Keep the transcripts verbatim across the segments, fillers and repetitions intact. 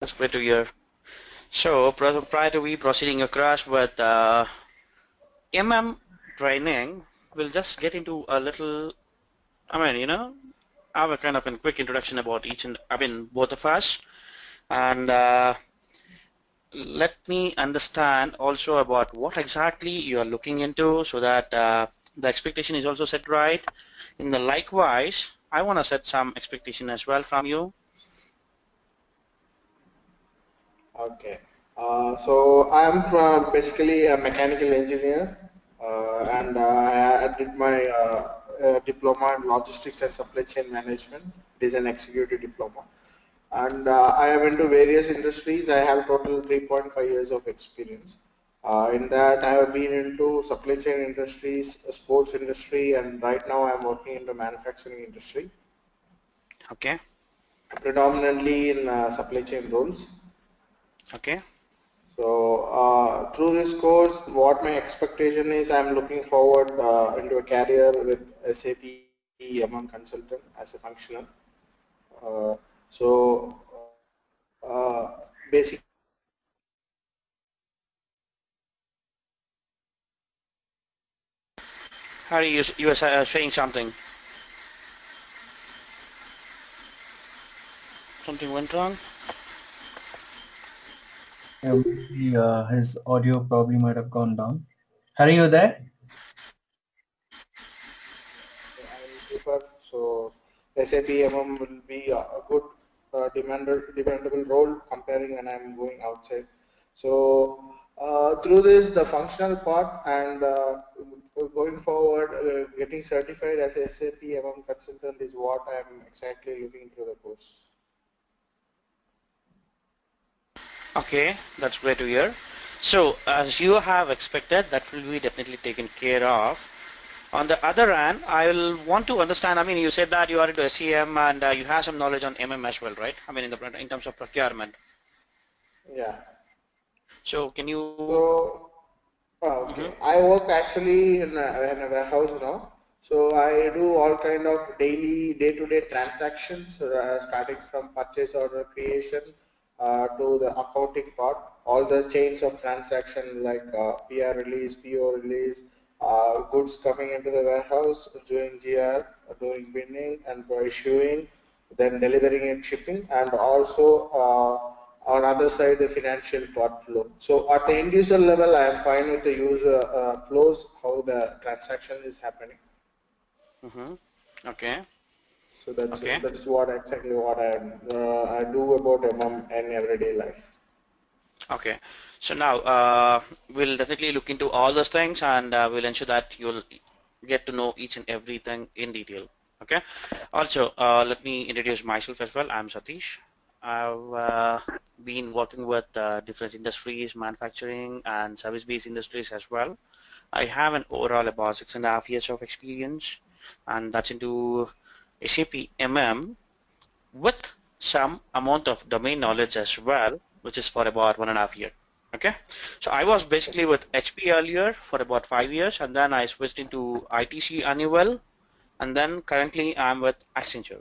That's great to hear. So prior to we proceeding across with uh, M M training, we'll just get into a little, I mean, you know, our kind of a quick introduction about each and, I mean, both of us. And uh, let me understand also about what exactly you are looking into, so that uh, the expectation is also set right. In the likewise, I want to set some expectation as well from you. Okay, uh, so I am from basically a mechanical engineer, uh, and uh, I did my uh, uh, diploma in logistics and supply chain management, design executive diploma. And uh, I have into various industries. I have total three point five years of experience. Uh, in that, I have been into supply chain industries, sports industry, and right now I am working in the manufacturing industry. Okay. Predominantly in uh, supply chain roles. Okay. So uh, through this course, what my expectation is, I am looking forward uh, into a career with S A P M M consultant as a functional. Uh, So, uh, basically, how do you you were saying something? Something went wrong. Yeah, he, uh, his audio probably might have gone down. Harry, you there? I prefer, so S A P M M will be a good. Uh, demandable, dependable role comparing when I'm going outside. So uh, through this, the functional part and uh, going forward, uh, getting certified as a S A P M M consultant is what I'm exactly looking through the course. Okay, that's great to hear. So as you have expected, that will be definitely taken care of. On the other hand, I will want to understand, I mean, you said that you are into S C M and uh, you have some knowledge on M M as well, right? I mean, in, the, in terms of procurement. Yeah. So, can you... So, oh, okay. Mm-hmm. I work actually in a, in a warehouse now. So, I do all kind of daily, day-to-day transactions, uh, starting from purchase order creation uh, to the accounting part. All the chains of transaction like uh, P R release, P O release, Uh, goods coming into the warehouse, doing G R, doing binning and issuing, then delivering and shipping, and also uh, on other side the financial part flow. So at the end user level, I am fine with the user uh, flows, how the transaction is happening. Mm-hmm. Okay. So that's okay. That's what exactly what I uh, I do about M M in everyday life. Okay, so now uh, we'll definitely look into all those things, and uh, we'll ensure that you'll get to know each and everything in detail. Okay. Also, uh, let me introduce myself as well. I'm Satish. I've uh, been working with uh, different industries, manufacturing and service-based industries as well. I have an overall about six and a half years of experience, and that's into S A P M M with some amount of domain knowledge as well, which is for about one and a half year. Okay, so I was basically with H P earlier for about five years, and then I switched into I T C annual, and then currently I'm with Accenture.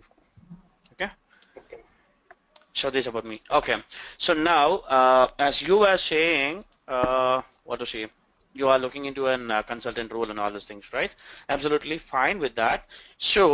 Okay, okay. So this is about me. Okay, so now uh, as you were saying, uh, what to say, you are looking into a uh, consultant role and all those things, right? Absolutely fine with that. So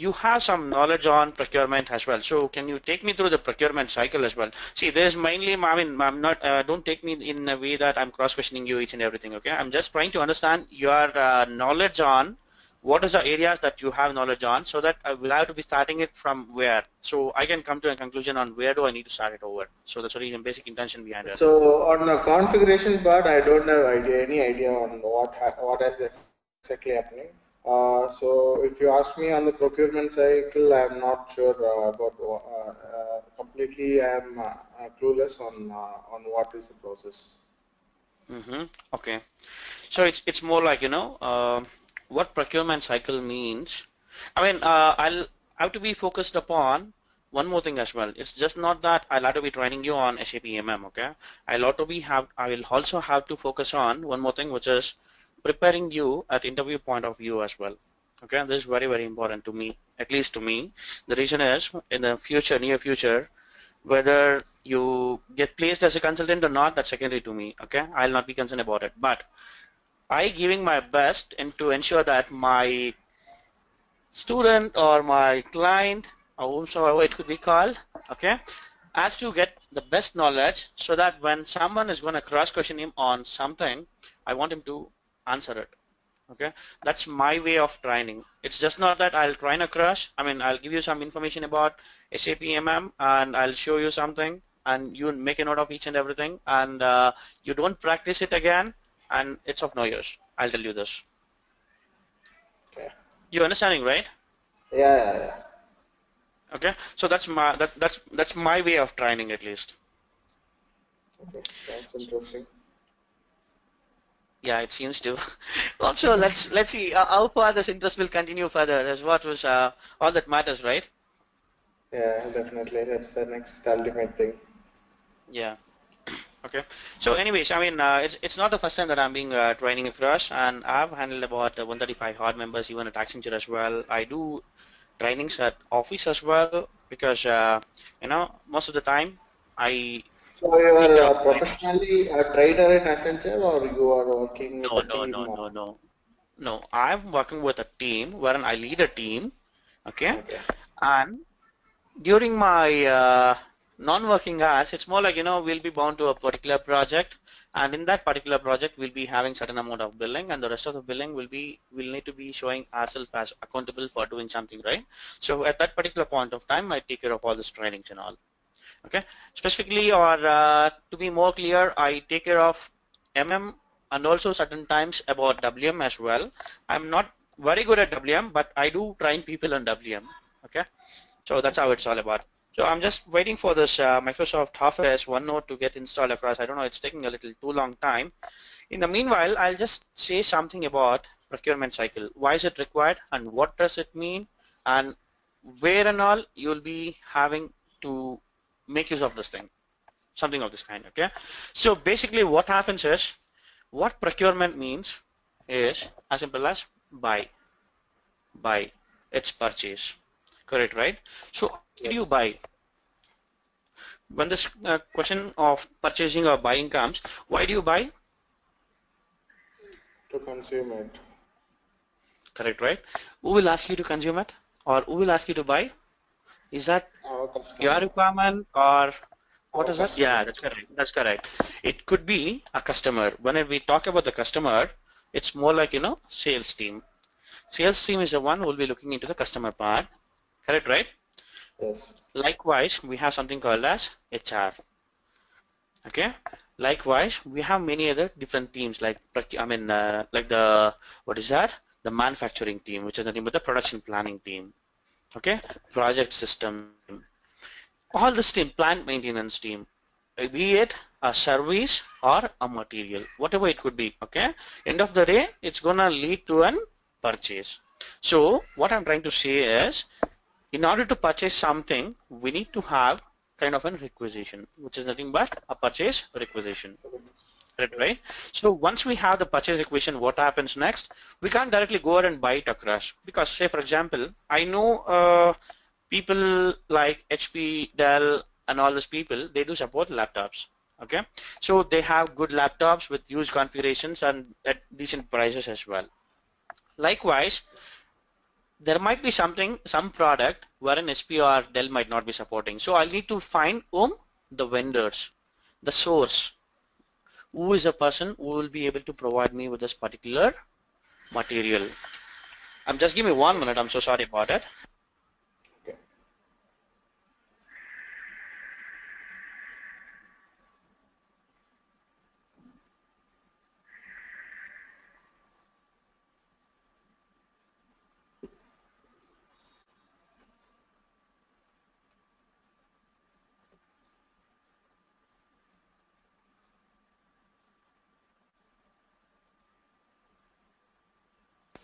you have some knowledge on procurement as well. So can you take me through the procurement cycle as well? See, there's mainly, I mean, I'm not, uh, don't take me in a way that I'm cross-questioning you each and everything, okay? I'm just trying to understand your uh, knowledge on what is the areas that you have knowledge on, so that I will have to be starting it from where. So I can come to a conclusion on where do I need to start it over. So that's the reason, basic intention behind it. So on the configuration part, I don't have idea, any idea on what, what is exactly happening. Uh, so if you ask me on the procurement cycle, I am not sure uh, about uh, uh, completely. I am uh, clueless on uh, on what is the process. Mm-hmm. Okay, so it's it's more like, you know, uh, what procurement cycle means. I mean, uh, I'll have to be focused upon one more thing as well. It's just not that I'll have to be training you on S A P M M. Okay, I'll have to be have I will also have to focus on one more thing, which is preparing you at interview point of view as well. Okay, this is very very important to me, at least to me. The reason is, in the future, near future, whether you get placed as a consultant or not, that's secondary to me. Okay, I'll not be concerned about it, but I giving my best and to ensure that my student or my client, or whatever it could be called, okay, has to get the best knowledge, so that when someone is going to cross question him on something, I want him to answer it. Okay, that's my way of training. It's just not that I'll train a crush. I mean, I'll give you some information about S A P M M and I'll show you something and you make a note of each and everything, and uh, you don't practice it again, and it's of no use. I'll tell you this. Okay. You're understanding, right? Yeah, yeah, yeah. Okay, so that's my that, that's that's my way of training, at least. Okay, that's interesting. Yeah, it seems to. Also, let's let's see how far this interest will continue further. As what was uh, all that matters, right? Yeah, definitely. That's the next ultimate thing. Yeah. Okay. So, anyways, I mean, uh, it's it's not the first time that I'm being uh, training across, and I've handled about uh, one thirty-five hard members, even at Accenture as well. I do trainings at office as well, because uh, you know, most of the time I. So you are uh, professionally a trader in Accenture, or you are working with no, a no, team? No, no, no, no, no. I'm working with a team, wherein I lead a team, okay? Okay. And during my uh, non-working hours, it's more like, you know, we'll be bound to a particular project, and in that particular project, we'll be having certain amount of billing, and the rest of the billing will be, we'll need to be showing ourselves as accountable for doing something, right? So at that particular point of time, I take care of all these trainings and all. Okay, specifically, or uh, to be more clear, I take care of M M and also certain times about W M as well. I'm not very good at W M, but I do train people on W M. Okay, so that's how it's all about. So I'm just waiting for this uh, Microsoft Office OneNote to get installed across. I don't know, it's taking a little too long time. In the meanwhile, I'll just say something about procurement cycle. Why is it required, and what does it mean, and where and all you'll be having to make use of this thing, something of this kind, okay? So basically what happens is, what procurement means is as simple as buy. Buy, it's purchase, correct, right? So how do you buy? When this uh, question of purchasing or buying comes, why do you buy? To consume it. Correct, right? Who will ask you to consume it, or who will ask you to buy? Is that your requirement, or what is that? Yeah, that's correct. That's correct. It could be a customer. When we talk about the customer, it's more like, you know, sales team. Sales team is the one who will be looking into the customer part. Correct, right? Yes. Likewise, we have something called as H R. Okay. Likewise, we have many other different teams, like I mean, uh, like the what is that? The manufacturing team, which is nothing but the production planning team. Okay, project system, all this team, plant maintenance team, be it a service or a material, whatever it could be, okay, end of the day, it's gonna lead to an purchase. So what I'm trying to say is, in order to purchase something, we need to have kind of a requisition, which is nothing but a purchase requisition, right? So once we have the purchase equation, what happens next? We can't directly go out and buy it across, because say for example, I know uh, people like H P, Dell and all these people, they do support laptops, okay? So they have good laptops with huge configurations and at decent prices as well. Likewise, there might be something, some product wherein H P or Dell might not be supporting. So I'll need to find whom? The vendors, the source. Who is a person who will be able to provide me with this particular material? I'm just give me one minute. I'm so sorry about it. Okay.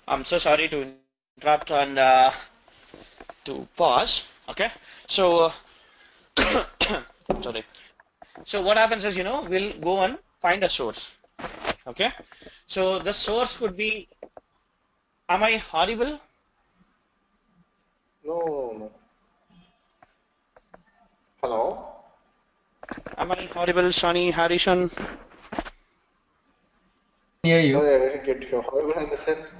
I'm so sorry to interrupt and uh, to pause. Okay, so uh, sorry. So what happens is, you know, we'll go and find a source. Okay, so the source could be. Am I audible? No, no. Hello? Am I audible, Shani Harishan? Yeah, you. Sorry, I didn't get you. Horrible in the sense?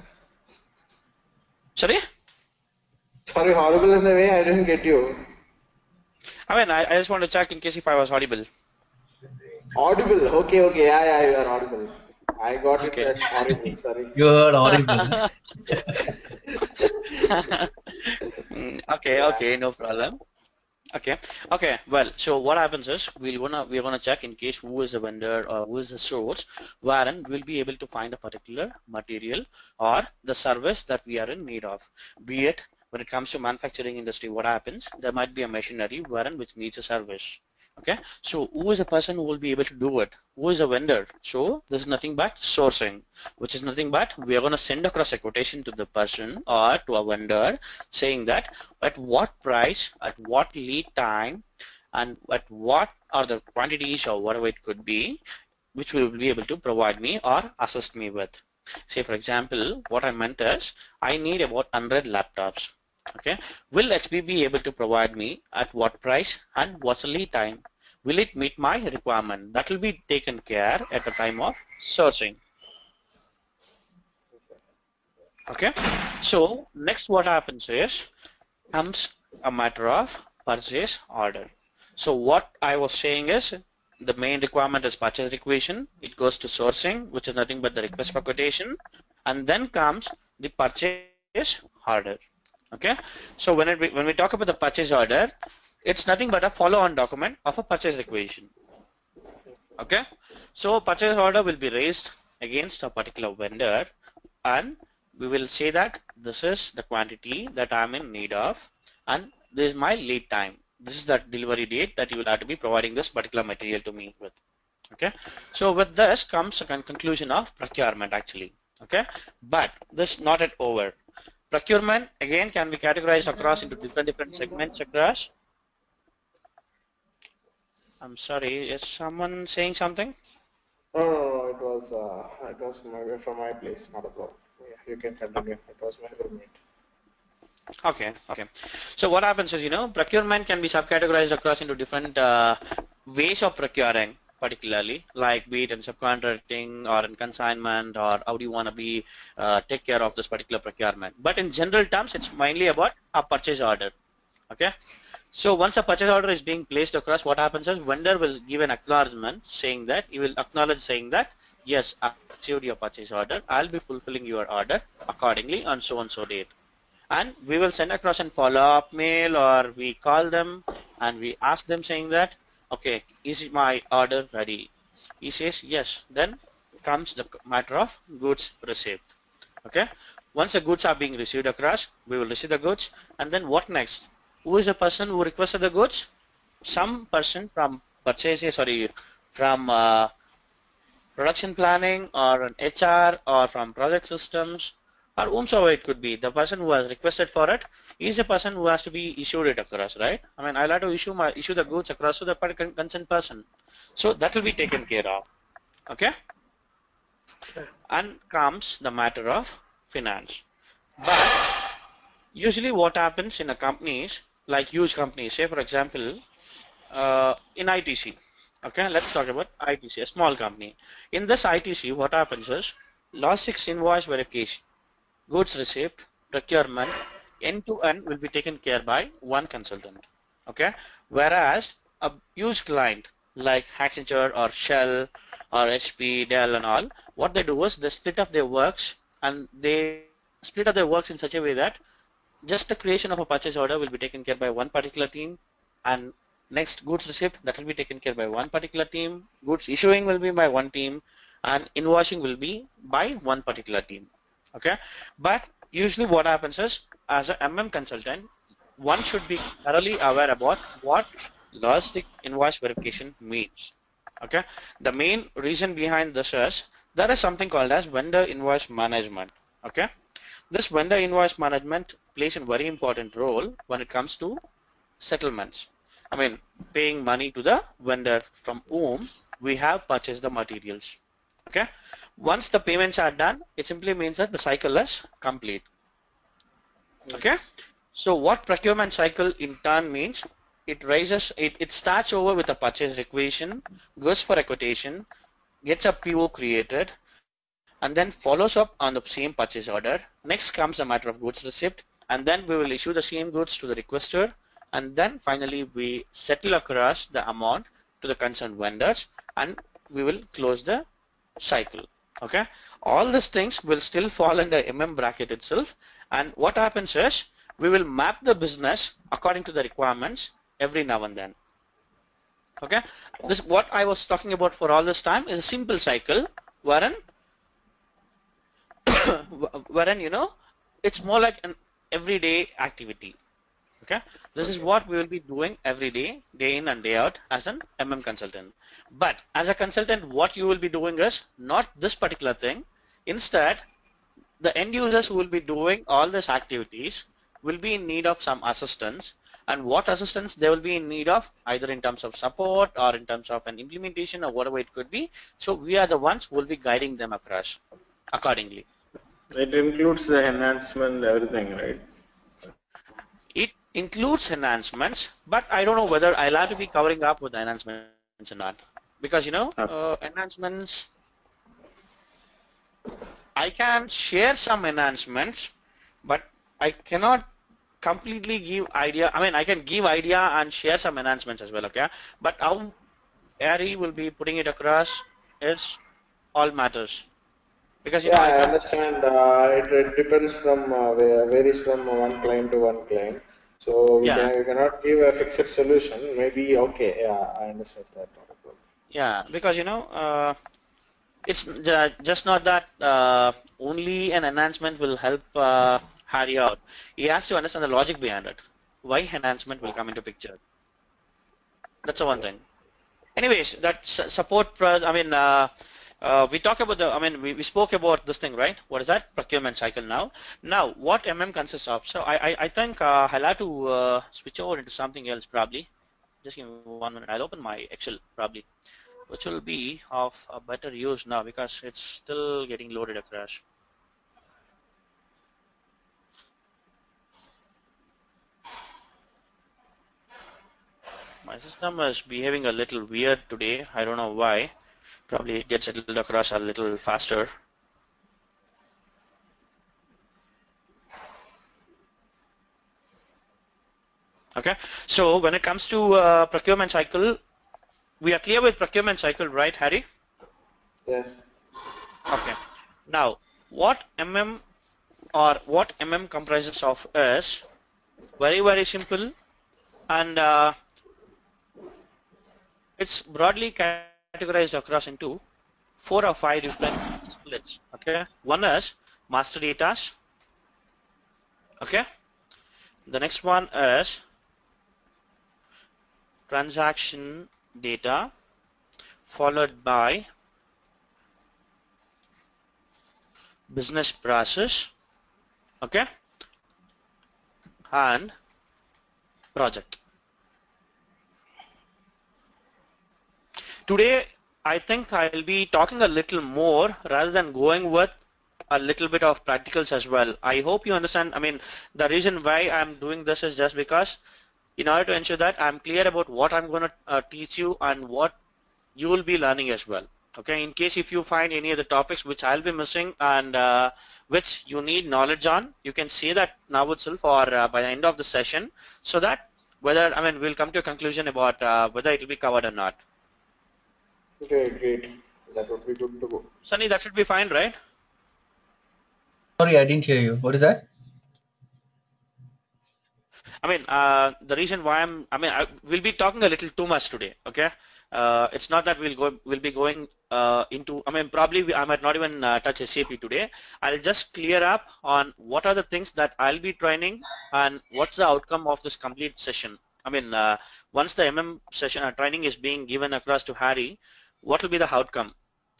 Sorry? Sorry, horrible in the way I didn't get you. I mean, I, I just want to check in case if I was audible. Audible? Okay, okay. Yeah, yeah, you are audible. I got okay. It as horrible. Sorry. You heard horrible. Okay, okay, no problem. Okay, okay. Well, so what happens is we're gonna we're gonna check in case who is the vendor or who is the source, wherein we'll be able to find a particular material or the service that we are in need of. Be it when it comes to manufacturing industry, what happens? There might be a machinery wherein which needs a service. Okay, so who is the person who will be able to do it? Who is a vendor? So this is nothing but sourcing, which is nothing but we are going to send across a quotation to the person or to a vendor saying that at what price, at what lead time, and at what are the quantities or whatever it could be, which will be able to provide me or assist me with. Say for example, what I meant is I need about one hundred laptops. Okay, will H P be able to provide me at what price and what's the lead time? Will it meet my requirement? That will be taken care at the time of sourcing. Okay, so next what happens is comes a matter of purchase order. So what I was saying is the main requirement is purchase requisition. It goes to sourcing, which is nothing but the request for quotation, and then comes the purchase order. Okay, so when it when we talk about the purchase order, it's nothing but a follow-on document of a purchase requisition. Okay, so purchase order will be raised against a particular vendor, and we will say that this is the quantity that I'm in need of, and this is my lead time. This is the delivery date that you will have to be providing this particular material to me with. Okay, so with this comes a conclusion of procurement actually. Okay, but this is not at over. Procurement again can be categorized across into different different segments across. I'm sorry, is someone saying something? No, no, no it was uh, it was from my place, not a problem. Yeah, you can continue. It was my roommate. Okay, okay. So what happens is, you know, procurement can be subcategorized across into different uh, ways of procuring. Particularly, like be it in subcontracting or in consignment, or how do you want to be uh, take care of this particular procurement. But in general terms, it's mainly about a purchase order. Okay. So once a purchase order is being placed across, what happens is vendor will give an acknowledgement saying that you will acknowledge saying that yes, I received your purchase order. I'll be fulfilling your order accordingly on so and so date, and we will send across and follow up mail, or we call them and we ask them saying that. Okay, is my order ready? He says yes. Then comes the matter of goods received. Okay, once the goods are being received across, we will receive the goods, and then what next? Who is the person who requested the goods? Some person from purchase, sorry, from uh, production planning or an H R or from project systems or whomsoever it could be. The person who has requested for it is the person who has to be issued it across, right? I mean, I'll have to issue my issue the goods across to the concerned person. So that will be taken care of, okay? And comes the matter of finance. But usually what happens in a companies, like huge companies, say for example, uh, in I T C, okay? Let's talk about I T C, a small company. In this I T C, what happens is last six invoice verification, goods received, procurement, end-to-end will be taken care by one consultant, okay? Whereas a huge client like Accenture or Shell or H P, Dell and all, what they do is they split up their works, and they split up their works in such a way that just the creation of a purchase order will be taken care by one particular team, and next goods received, that will be taken care by one particular team, goods issuing will be by one team, and invoicing will be by one particular team, okay? But usually what happens is, as an M M consultant, one should be thoroughly aware about what logistic invoice verification means, okay? The main reason behind this is, there is something called as vendor invoice management, okay? This vendor invoice management plays a very important role when it comes to settlements. I mean, paying money to the vendor from whom we have purchased the materials, okay? Once the payments are done, it simply means that the cycle is complete. Okay, So what procurement cycle in turn means, it raises, it, it starts over with a purchase requisition, goes for a quotation, gets a P O created, and then follows up on the same purchase order. Next comes a matter of goods receipt, and then we will issue the same goods to the requester, and then finally we settle across the amount to the concerned vendors, and we will close the cycle. Okay, all these things will still fall in the M M bracket itself, and what happens is we will map the business according to the requirements every now and then. Okay, this what I was talking about for all this time is a simple cycle wherein wherein you know it's more like an everyday activity. Okay, this is what we will be doing every day, day in and day out as an M M consultant. But as a consultant, what you will be doing is not this particular thing. Instead, the end users who will be doing all these activities will be in need of some assistance, and what assistance they will be in need of, either in terms of support or in terms of an implementation or whatever it could be. So we are the ones who will be guiding them across accordingly. It includes the enhancement, everything, right? It includes enhancements, but I don't know whether I'll have to be covering up with enhancements or not, because you know uh, enhancements, I can share some enhancements, but I cannot completely give idea. I mean, I can give idea and share some enhancements as well, okay? But how Ari will be putting it across is all matters. Because, you yeah, know, I, I understand. Uh, it, it depends from uh, varies from one client to one client. So we, yeah. can, we cannot give a fixed solution. Maybe okay. Yeah, I understand that. Yeah, because you know, uh, it's just not that uh, only an enhancement will help uh, Harry out. He has to understand the logic behind it. Why enhancement will come into picture? That's the one thing. Anyways, that support. I mean. Uh, Uh, we talk about the, I mean, we, we spoke about this thing, right? What is that? Procurement cycle now. Now, what M M consists of? So I, I, I think uh, I'll have to uh, switch over into something else probably. Just give me one minute. I'll open my Excel probably, which will be of a better use now because it's still getting loaded across. My system is behaving a little weird today. I don't know why. Probably it gets settled across a little faster. Okay, so when it comes to uh, procurement cycle, we are clear with procurement cycle, right, Harry? Yes. Okay. Now, what M M or what M M comprises of is very, very simple, and uh, it's broadly categorized across into four or five different splits. Okay, one is master data. Okay, the next one is transaction data, followed by business process. Okay, and project. Today, I think I'll be talking a little more rather than going with a little bit of practicals as well. I hope you understand. I mean, the reason why I'm doing this is just because in order to ensure that I'm clear about what I'm going to uh, teach you and what you will be learning as well. Okay, in case if you find any of the topics which I'll be missing and uh, which you need knowledge on, you can say that now itself or uh, by the end of the session, so that whether, I mean, we'll come to a conclusion about uh, whether it will be covered or not. Okay, great. That would be good to go. Sunny, that should be fine, right? Sorry, I didn't hear you. What is that? I mean, uh, the reason why I'm, I mean, I, we'll be talking a little too much today, okay? Uh, it's not that we'll go, we'll be going uh, into, I mean, probably we, I might not even uh, touch S A P today. I'll just clear up on what are the things that I'll be training and what's the outcome of this complete session. I mean, uh, once the M M session or training is being given across to Harry, what will be the outcome?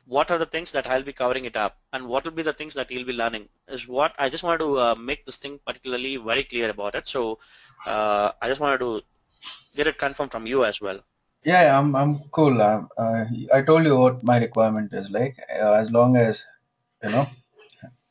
What are the things that I'll be covering it up, and what will be the things that he'll be learning? Is what I just wanted to uh, make this thing particularly very clear about it. So uh, I just wanted to get it confirmed from you as well. Yeah, I'm I'm cool. I'm, uh, I told you what my requirement is like. Uh, as long as you know,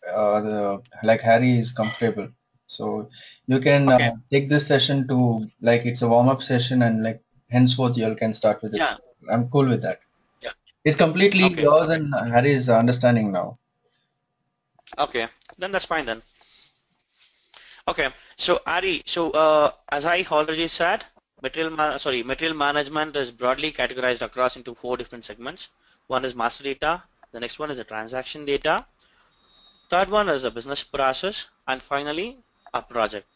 uh, the, like Harry is comfortable, So you can okay. uh, take this session to, like, it's a warm-up session, and like henceforth you all can start with it. Yeah. I'm cool with that. Yeah. It's completely okay. yours okay. and Harry's understanding now. Okay, then that's fine then. Okay, so Ari, so uh, as I already said, material ma sorry, material management is broadly categorized across into four different segments. One is master data, the next one is the transaction data, third one is a business process, and finally a project.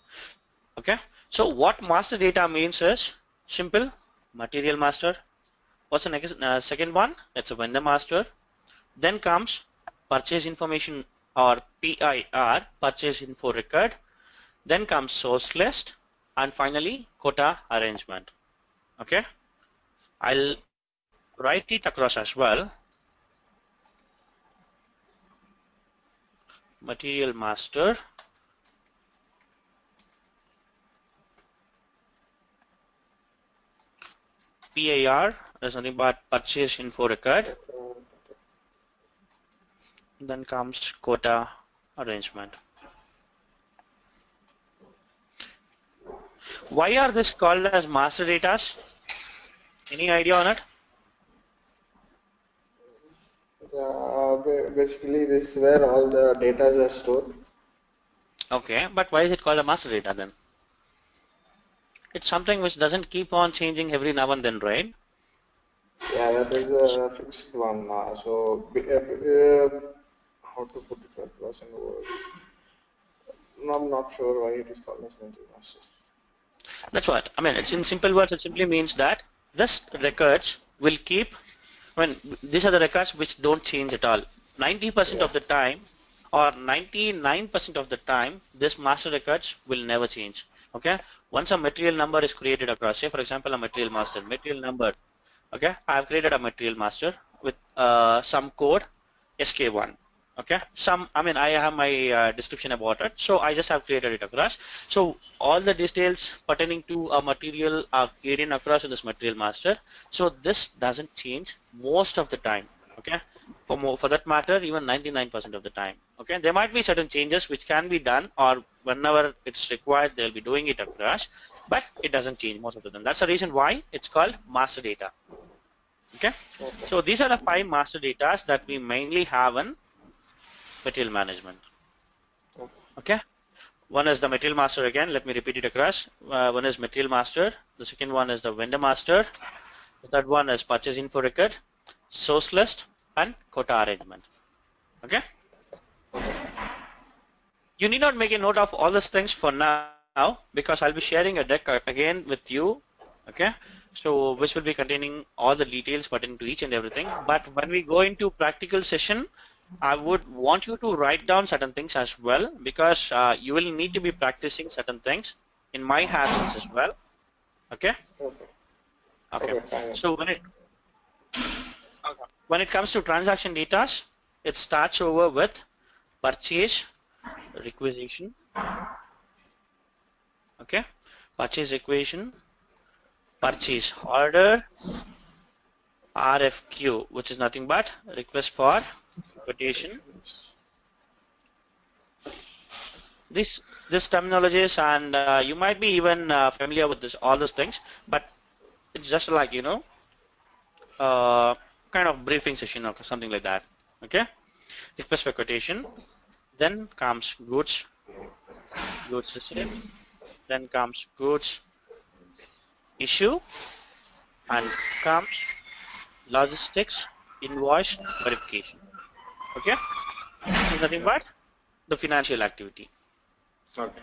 Okay, so what master data means is simple, material master. What's the next uh, second one? It's a vendor master. Then comes purchase information or P I R, purchase info record. Then comes source list, and finally quota arrangement. Okay, I'll write it across as well. Material master, P I R is nothing but purchase info record, then comes quota arrangement. Why are this called as master data? Any idea on it? Uh, basically, this is where all the data are stored. Okay, but why is it called a master data then? It's something which doesn't keep on changing every now and then, right? Yeah, that is a fixed one. Uh, so, uh, how to put it across in words? I'm not sure why it is called as master data. That's what I mean. It's in simple words. It simply means that this records will keep. I mean, these are the records which don't change at all. ninety percent yeah. of the time, or ninety-nine percent of the time, this master records will never change. Okay. Once a material number is created across, say for example, a material master, material number. Okay. I have created a material master with uh, some code, S K one. Okay, some, I mean, I have my uh, description about it, so I just have created it across. So all the details pertaining to a material are given across in this material master. So this doesn't change most of the time. Okay, for more, for that matter, even ninety-nine percent of the time. Okay, there might be certain changes which can be done, or whenever it's required, they'll be doing it across, but it doesn't change most of the time. That's the reason why it's called master data. Okay, okay. So these are the five master datas that we mainly have in material management. Okay, one is the material master again. Let me repeat it across. Uh, one is material master. The second one is the vendor master. The third one is purchase info record, source list, and quota arrangement. Okay. You need not make a note of all these things for now, because I'll be sharing a deck again with you. Okay. So which will be containing all the details pertaining to each and everything. But when we go into practical session, I would want you to write down certain things as well, because uh, you will need to be practicing certain things in my absence as well. Okay? Okay. Okay. okay so when it okay. when it comes to transaction data, it starts over with purchase requisition. Okay? Purchase requisition, purchase order, R F Q, which is nothing but request for quotation. This this terminologies, and uh, you might be even uh, familiar with this, all these things, but it's just like, you know, uh, kind of briefing session or something like that. Okay, request for quotation, then comes goods, goods system, then comes goods issue, and comes logistics invoice verification. Okay, is nothing but the financial activity. Okay.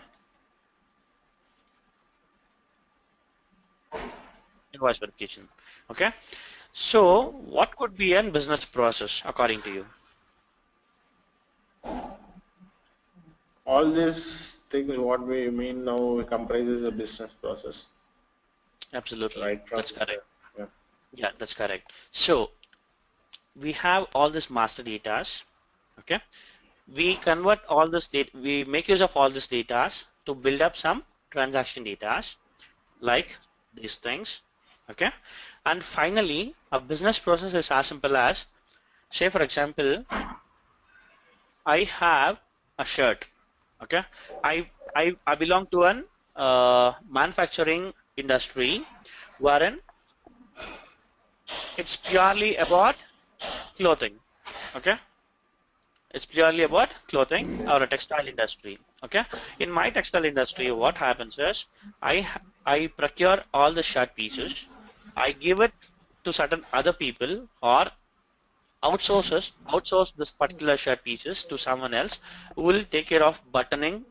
Invoice verification. Okay. So, what could be a business process according to you? All these things, what we mean now, comprises a business process. Absolutely. Right. That's correct. Yeah. Yeah, that's correct. So we have all this master data. Okay, we convert all this data, we make use of all this data to build up some transaction data like these things. Okay, and finally a business process is as simple as, say for example, I have a shirt. Okay, I I, I belong to an uh, manufacturing industry wherein it's purely about clothing, okay? It's purely about clothing or a textile industry, okay? In my textile industry, what happens is I, I procure all the shirt pieces, I give it to certain other people or outsources, outsource this particular shirt pieces to someone else who will take care of buttoning,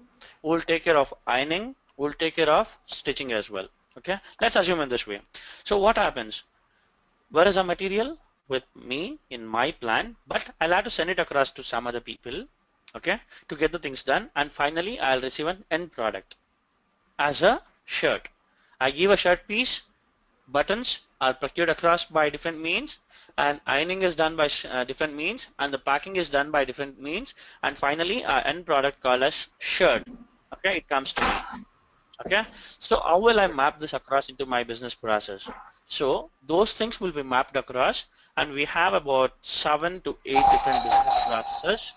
who will take care of ironing, who will take care of stitching as well, okay? Let's assume in this way. So what happens? Where is the material? With me in my plan, but I'll have to send it across to some other people, okay, to get the things done, and finally I'll receive an end product as a shirt. I give a shirt piece, buttons are procured across by different means, and ironing is done by uh, different means, and the packing is done by different means, and finally our end product called as shirt, okay, it comes to me. Okay, so how will I map this across into my business process? So those things will be mapped across, and we have about seven to eight different business processes.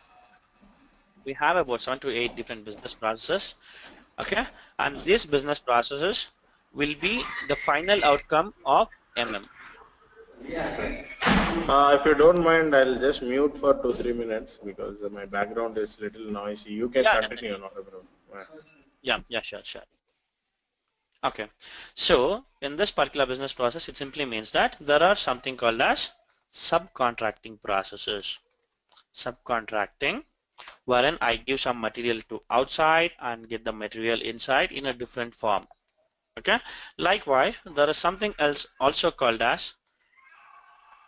We have about seven to eight different business processes, okay? And these business processes will be the final outcome of M M. Uh, if you don't mind, I'll just mute for two, three minutes because my background is little noisy. You can yeah, continue, not a problem. Yeah. Yeah, yeah, sure, sure. Okay, so in this particular business process, it simply means that there are something called as subcontracting processes. Subcontracting, wherein I give some material to outside and get the material inside in a different form. Okay, likewise, there is something else also called as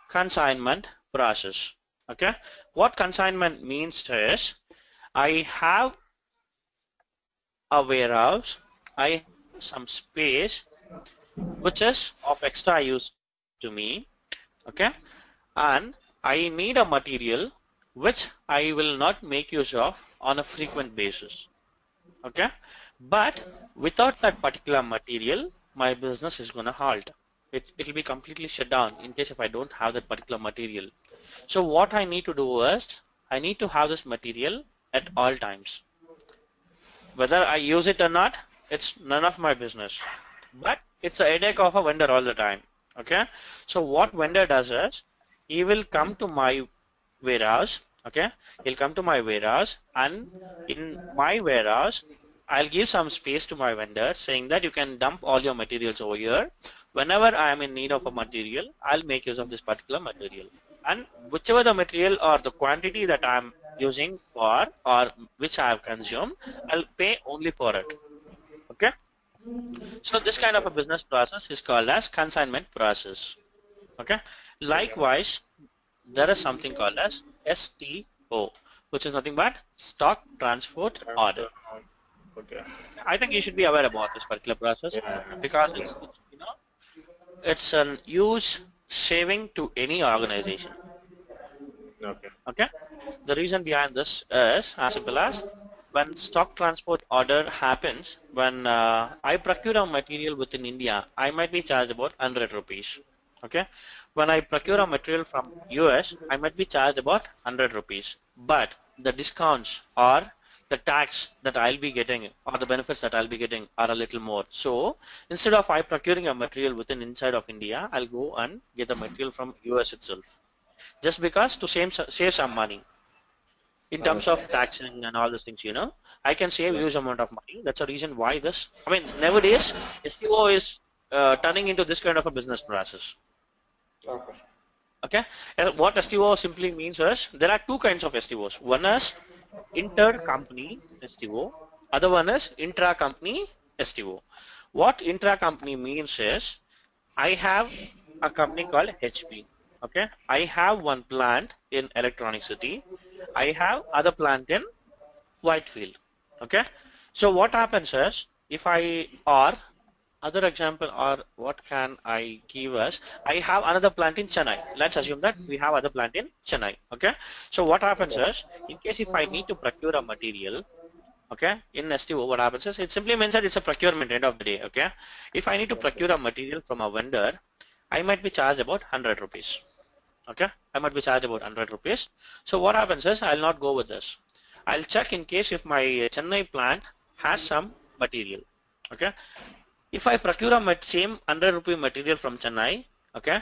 consignment process. Okay, what consignment means is I have a warehouse, I some space which is of extra use to me, okay, and I need a material which I will not make use of on a frequent basis, okay, but without that particular material my business is gonna halt. It will be completely shut down in case if I don't have that particular material. So what I need to do is I need to have this material at all times. Whether I use it or not, it's none of my business, but it's a headache of a vendor all the time, okay? So what vendor does is, he will come to my warehouse, okay? He'll come to my warehouse, and in my warehouse, I'll give some space to my vendor saying that you can dump all your materials over here. Whenever I am in need of a material, I'll make use of this particular material. And whichever the material or the quantity that I'm using for or which I have consumed, I'll pay only for it. Okay, so this kind of a business process is called as consignment process. Okay, likewise, there is something called as S T O, which is nothing but stock transport order. Okay, I think you should be aware about this particular process, yeah, because it's, you know, it's an huge saving to any organization. Okay. Okay. The reason behind this is as simple as when stock transport order happens, when uh, I procure a material within India, I might be charged about one hundred rupees. Okay. When I procure a material from U S, I might be charged about one hundred rupees. But the discounts or the tax that I'll be getting or the benefits that I'll be getting are a little more. So instead of I procuring a material within inside of India, I'll go and get the material from U S itself. Just because to save, save some money in terms of taxing and all those things, you know, I can save huge amount of money. That's a reason why this, I mean, nowadays, S T O is uh, turning into this kind of a business process. Okay. Okay. And what S T O simply means is there are two kinds of S T Os. One is inter-company S T O. Other one is intra-company S T O. What intra-company means is I have a company called H P. Okay, I have one plant in Electronic City, I have other plant in Whitefield, okay? So what happens is, if I, or other example, or what can I give us, I have another plant in Chennai. Let's assume that we have other plant in Chennai, okay? So what happens is, in case if I need to procure a material, okay, in S T O what happens is, it simply means that it's a procurement end of the day, okay? If I need to procure a material from a vendor, I might be charged about one hundred rupees. Okay, I might be charged about one hundred rupees. So what happens is, I'll not go with this. I'll check in case if my Chennai plant has some material. Okay, if I procure a same one hundred rupee material from Chennai, okay,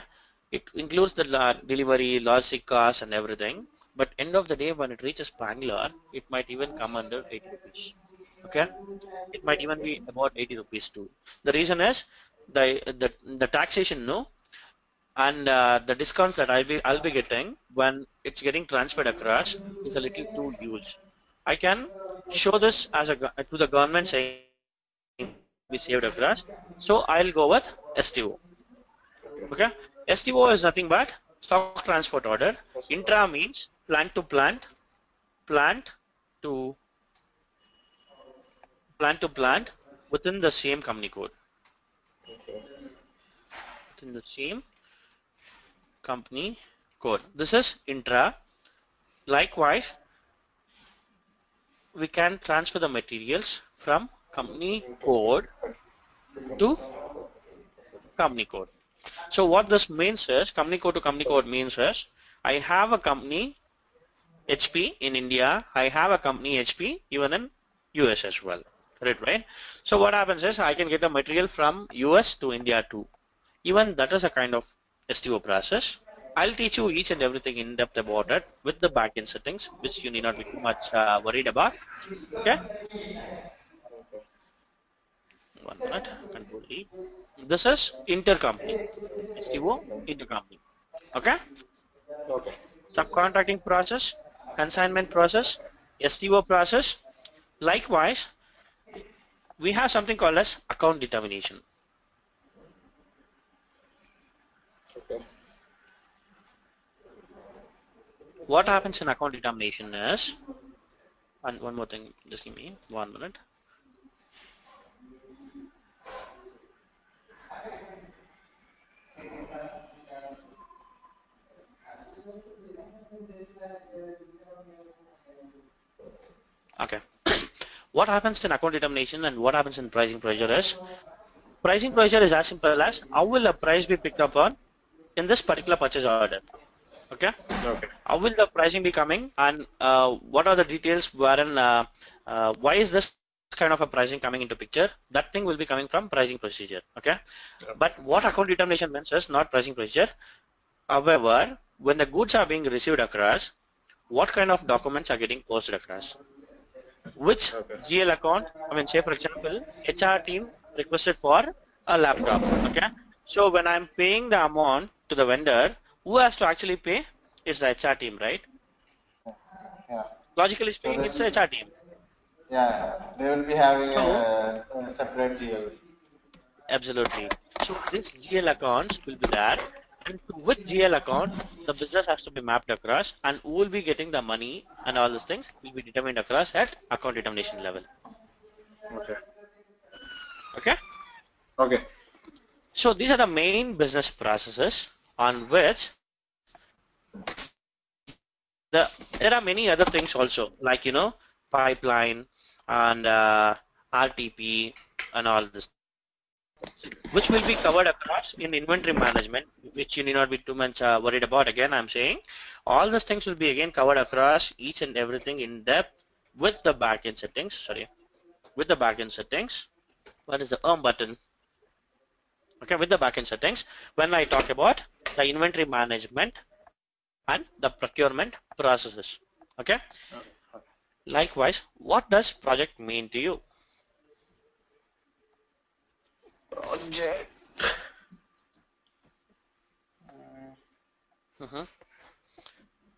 it includes the delivery, logistic costs and everything, but end of the day when it reaches Bangalore, it might even come under eighty rupees. Okay, it might even be about eighty rupees too. The reason is the the, the taxation, no, and uh, the discounts that I'll be I'll be getting when it's getting transferred across is a little too huge. I can show this as a to the government saying we saved across, so I'll go with S T O. Okay, S T O is nothing but stock transport order. Intra means plant to plant, plant to plant to plant within the same company code. Okay. Within the same company code. This is intra. Likewise, we can transfer the materials from company code to company code. So what this means is, company code to company code means is, I have a company H P in India, I have a company H P even in U S as well, right? Right. So what happens is, I can get the material from U S to India too. Even that is a kind of S T O process. I'll teach you each and everything in depth about it with the backend settings, which you need not be too much uh, worried about. Okay. One minute. Control E. This is intercompany. S T O intercompany. Okay. Okay. Subcontracting process, consignment process, S T O process. Likewise, we have something called as account determination. Okay. What happens in account determination is, and one more thing, just give me one minute. Okay. What happens in account determination and what happens in pricing pressure is, pricing pressure is as simple as how will a price be picked up on in this particular purchase order. Okay. Okay. How will the pricing be coming, and uh, what are the details wherein uh, uh, why is this kind of a pricing coming into picture? That thing will be coming from pricing procedure. Okay. Yeah. But what account determination means is not pricing procedure. However, when the goods are being received across, what kind of documents are getting posted across? Which okay. G L account? I mean, say for example, H R team requested for a laptop. Okay. So when I'm paying the amount to the vendor, who has to actually pay? It's the H R team, right? Yeah. Logically speaking, so it's the H R team. Yeah, they will be having oh. a, a separate G L. Absolutely. So this G L account will be there, and to which G L account the business has to be mapped across, and who will be getting the money and all those things will be determined across at account determination level. Okay. Okay? Okay. So these are the main business processes on which the, there are many other things also, like, you know, pipeline and uh, R T P and all this, which will be covered across in inventory management, which you need not be too much uh, worried about. Again, I'm saying all these things will be again covered across each and everything in depth with the backend settings. Sorry, with the backend settings. What is the um button? Okay, with the backend settings, when I talk about the inventory management and the procurement processes. Okay. Okay. Likewise, what does project mean to you? Project. Mm-hmm.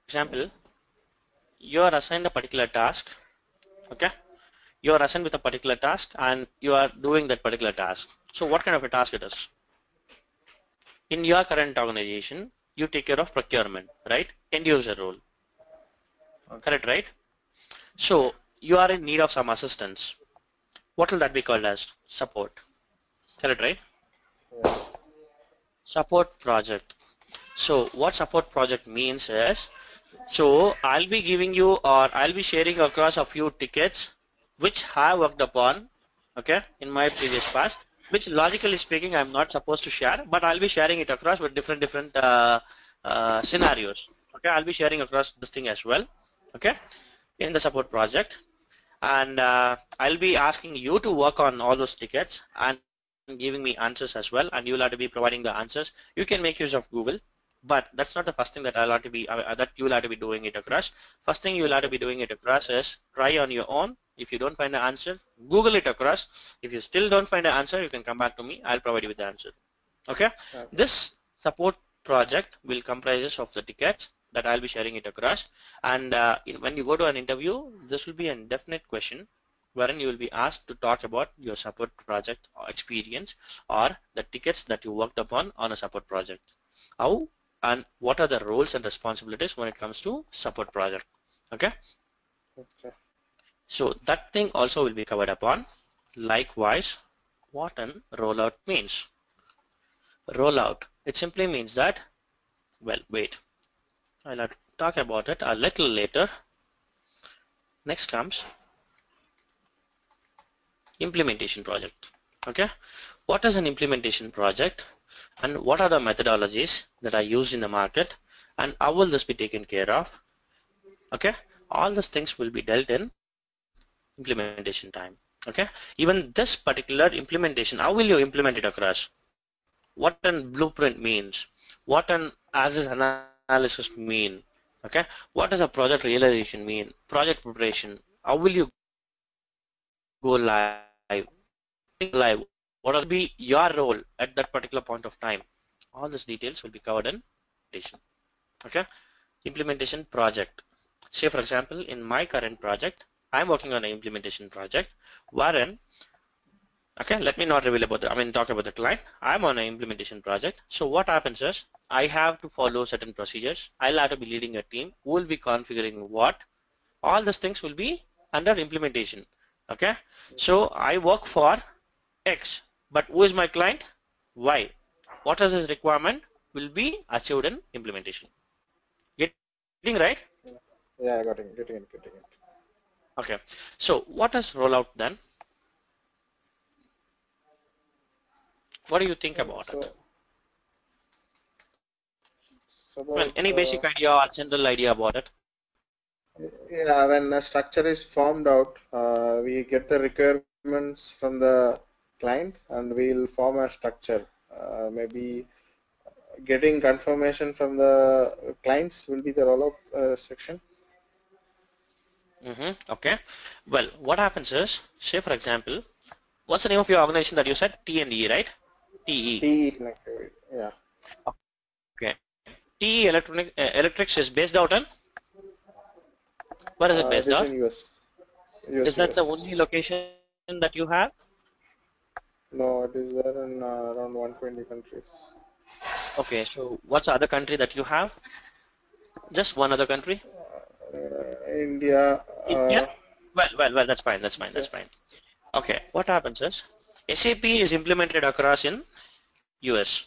Example, you are assigned a particular task. Okay, you are assigned with a particular task, and you are doing that particular task. So, what kind of a task it is? In your current organization, you take care of procurement, right? End user role. Okay. Correct, right? So you are in need of some assistance. What will that be called as? Support. Correct, right? Yeah. Support project. So what support project means is, so I'll be giving you, or I'll be sharing across a few tickets which I worked upon, okay, in my previous past, which logically speaking I'm not supposed to share, but I'll be sharing it across with different different uh, uh, scenarios. Okay, I'll be sharing across this thing as well. Okay. In the support project, and uh, I'll be asking you to work on all those tickets and giving me answers as well, and you'll have to be providing the answers. You can make use of Google, but that's not the first thing that I'll have to be uh, that you'll have to be doing it across. First thing you'll have to be doing it across is try on your own. If you don't find the answer, Google it across. If you still don't find the answer, you can come back to me. I'll provide you with the answer. Okay? Okay. This support project will comprises of the tickets that I'll be sharing it across. And uh, in, when you go to an interview, this will be an indefinite question wherein you will be asked to talk about your support project experience or the tickets that you worked upon on a support project. How and what are the roles and responsibilities when it comes to support project. Okay? Okay. So that thing also will be covered upon. Likewise, what an rollout means. Rollout, it simply means that, well, wait, I'll talk about it a little later. Next comes implementation project. Okay, what is an implementation project and what are the methodologies that are used in the market and how will this be taken care of? Okay, all these things will be dealt in implementation time. Okay, even this particular implementation, how will you implement it across? What an blueprint means, what an as-is analysis mean, okay, what does a project realization mean, project preparation, how will you go live, live, what will be your role at that particular point of time, all these details will be covered in implementation, okay, implementation project. Say for example, in my current project, I'm working on an implementation project wherein, okay, let me not reveal about the, I mean talk about the client. I'm on an implementation project. So what happens is I have to follow certain procedures. I'll have to be leading a team who will be configuring what. All these things will be under implementation. Okay. So I work for X, but who is my client? Y. What is his requirement will be achieved in implementation. Getting right? Yeah, I got it. Getting it, getting it. Okay. So what is rollout then? What do you think about so, it? So about, well, any basic uh, idea or general idea about it? Yeah, when a structure is formed out, uh, we get the requirements from the client and we will form a structure. Uh, maybe getting confirmation from the clients will be the rollout uh, section. Mm-hmm. Okay. Well, what happens is, say for example, what's the name of your organization that you said? T and E, right? T E. T E Electric, yeah. Okay. T E Electronic uh, Electrics is based out in? Where is it based uh, out? In U S. U S. Is that U S. The only location that you have? No, it is there in uh, around one hundred twenty countries. Okay, so what's the other country that you have? Just one other country? Uh, India. India? Uh, well, well, well, that's fine, that's fine, that's fine. Okay, what happens is S A P is implemented across in U S.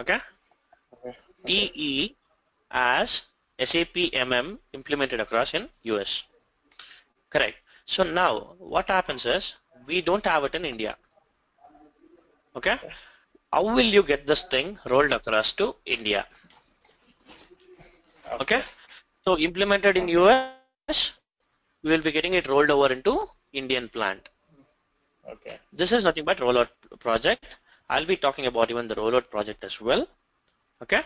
Okay? Okay. T E as S A P M M implemented across in U S. Correct. So now what happens is we don't have it in India. Okay? How will you get this thing rolled across to India? Okay? So implemented in U S, we will be getting it rolled over into Indian plant. Okay. This is nothing but rollout project. I'll be talking about even the rollout project as well. Okay.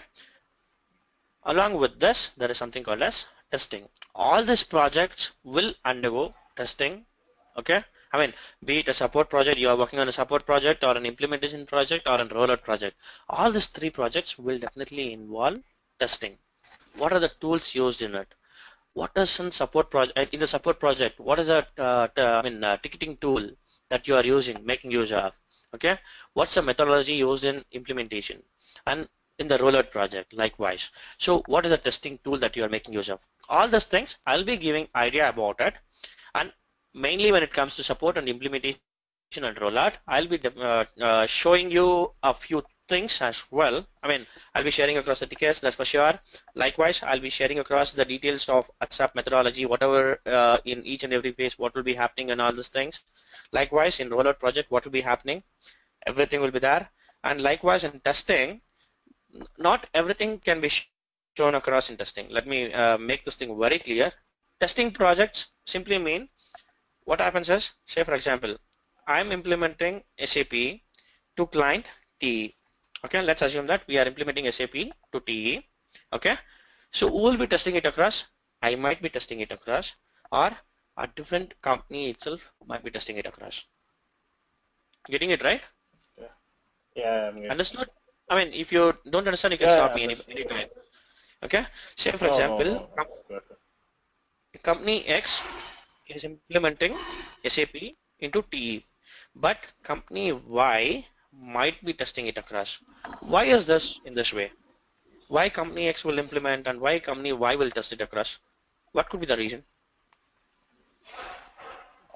Along with this, there is something called as testing. All these projects will undergo testing. Okay. I mean, be it a support project, you are working on a support project or an implementation project or a rollout project. All these three projects will definitely involve testing. What are the tools used in it? What is in support project? In the support project, what is a uh, I mean, uh, ticketing tool that you are using, making use of? Okay, what's the methodology used in implementation and in the rollout project? Likewise, so what is the testing tool that you are making use of? All these things I'll be giving idea about it, and mainly when it comes to support and implementation and rollout, I'll be uh, uh, showing you a few things as well. I mean, I'll be sharing across the tickets, that's for sure. Likewise, I'll be sharing across the details of A B A P methodology, whatever uh, in each and every phase, what will be happening and all these things. Likewise, in rollout project, what will be happening, everything will be there. And likewise, in testing, not everything can be shown across in testing. Let me uh, make this thing very clear. Testing projects simply mean what happens is, say for example, I'm implementing S A P to client T E. Okay, let's assume that we are implementing S A P to T E. Okay, so who will be testing it across? I might be testing it across, or a different company itself might be testing it across. Getting it right? Yeah. Yeah. I'm understood. I mean, if you don't understand, you can yeah, stop me any time. Okay. Say for no, example, no, no, no. company X is implementing S A P into T E, but company Y might be testing it across. Why is this in this way? Why company X will implement and why company Y will test it across? What could be the reason?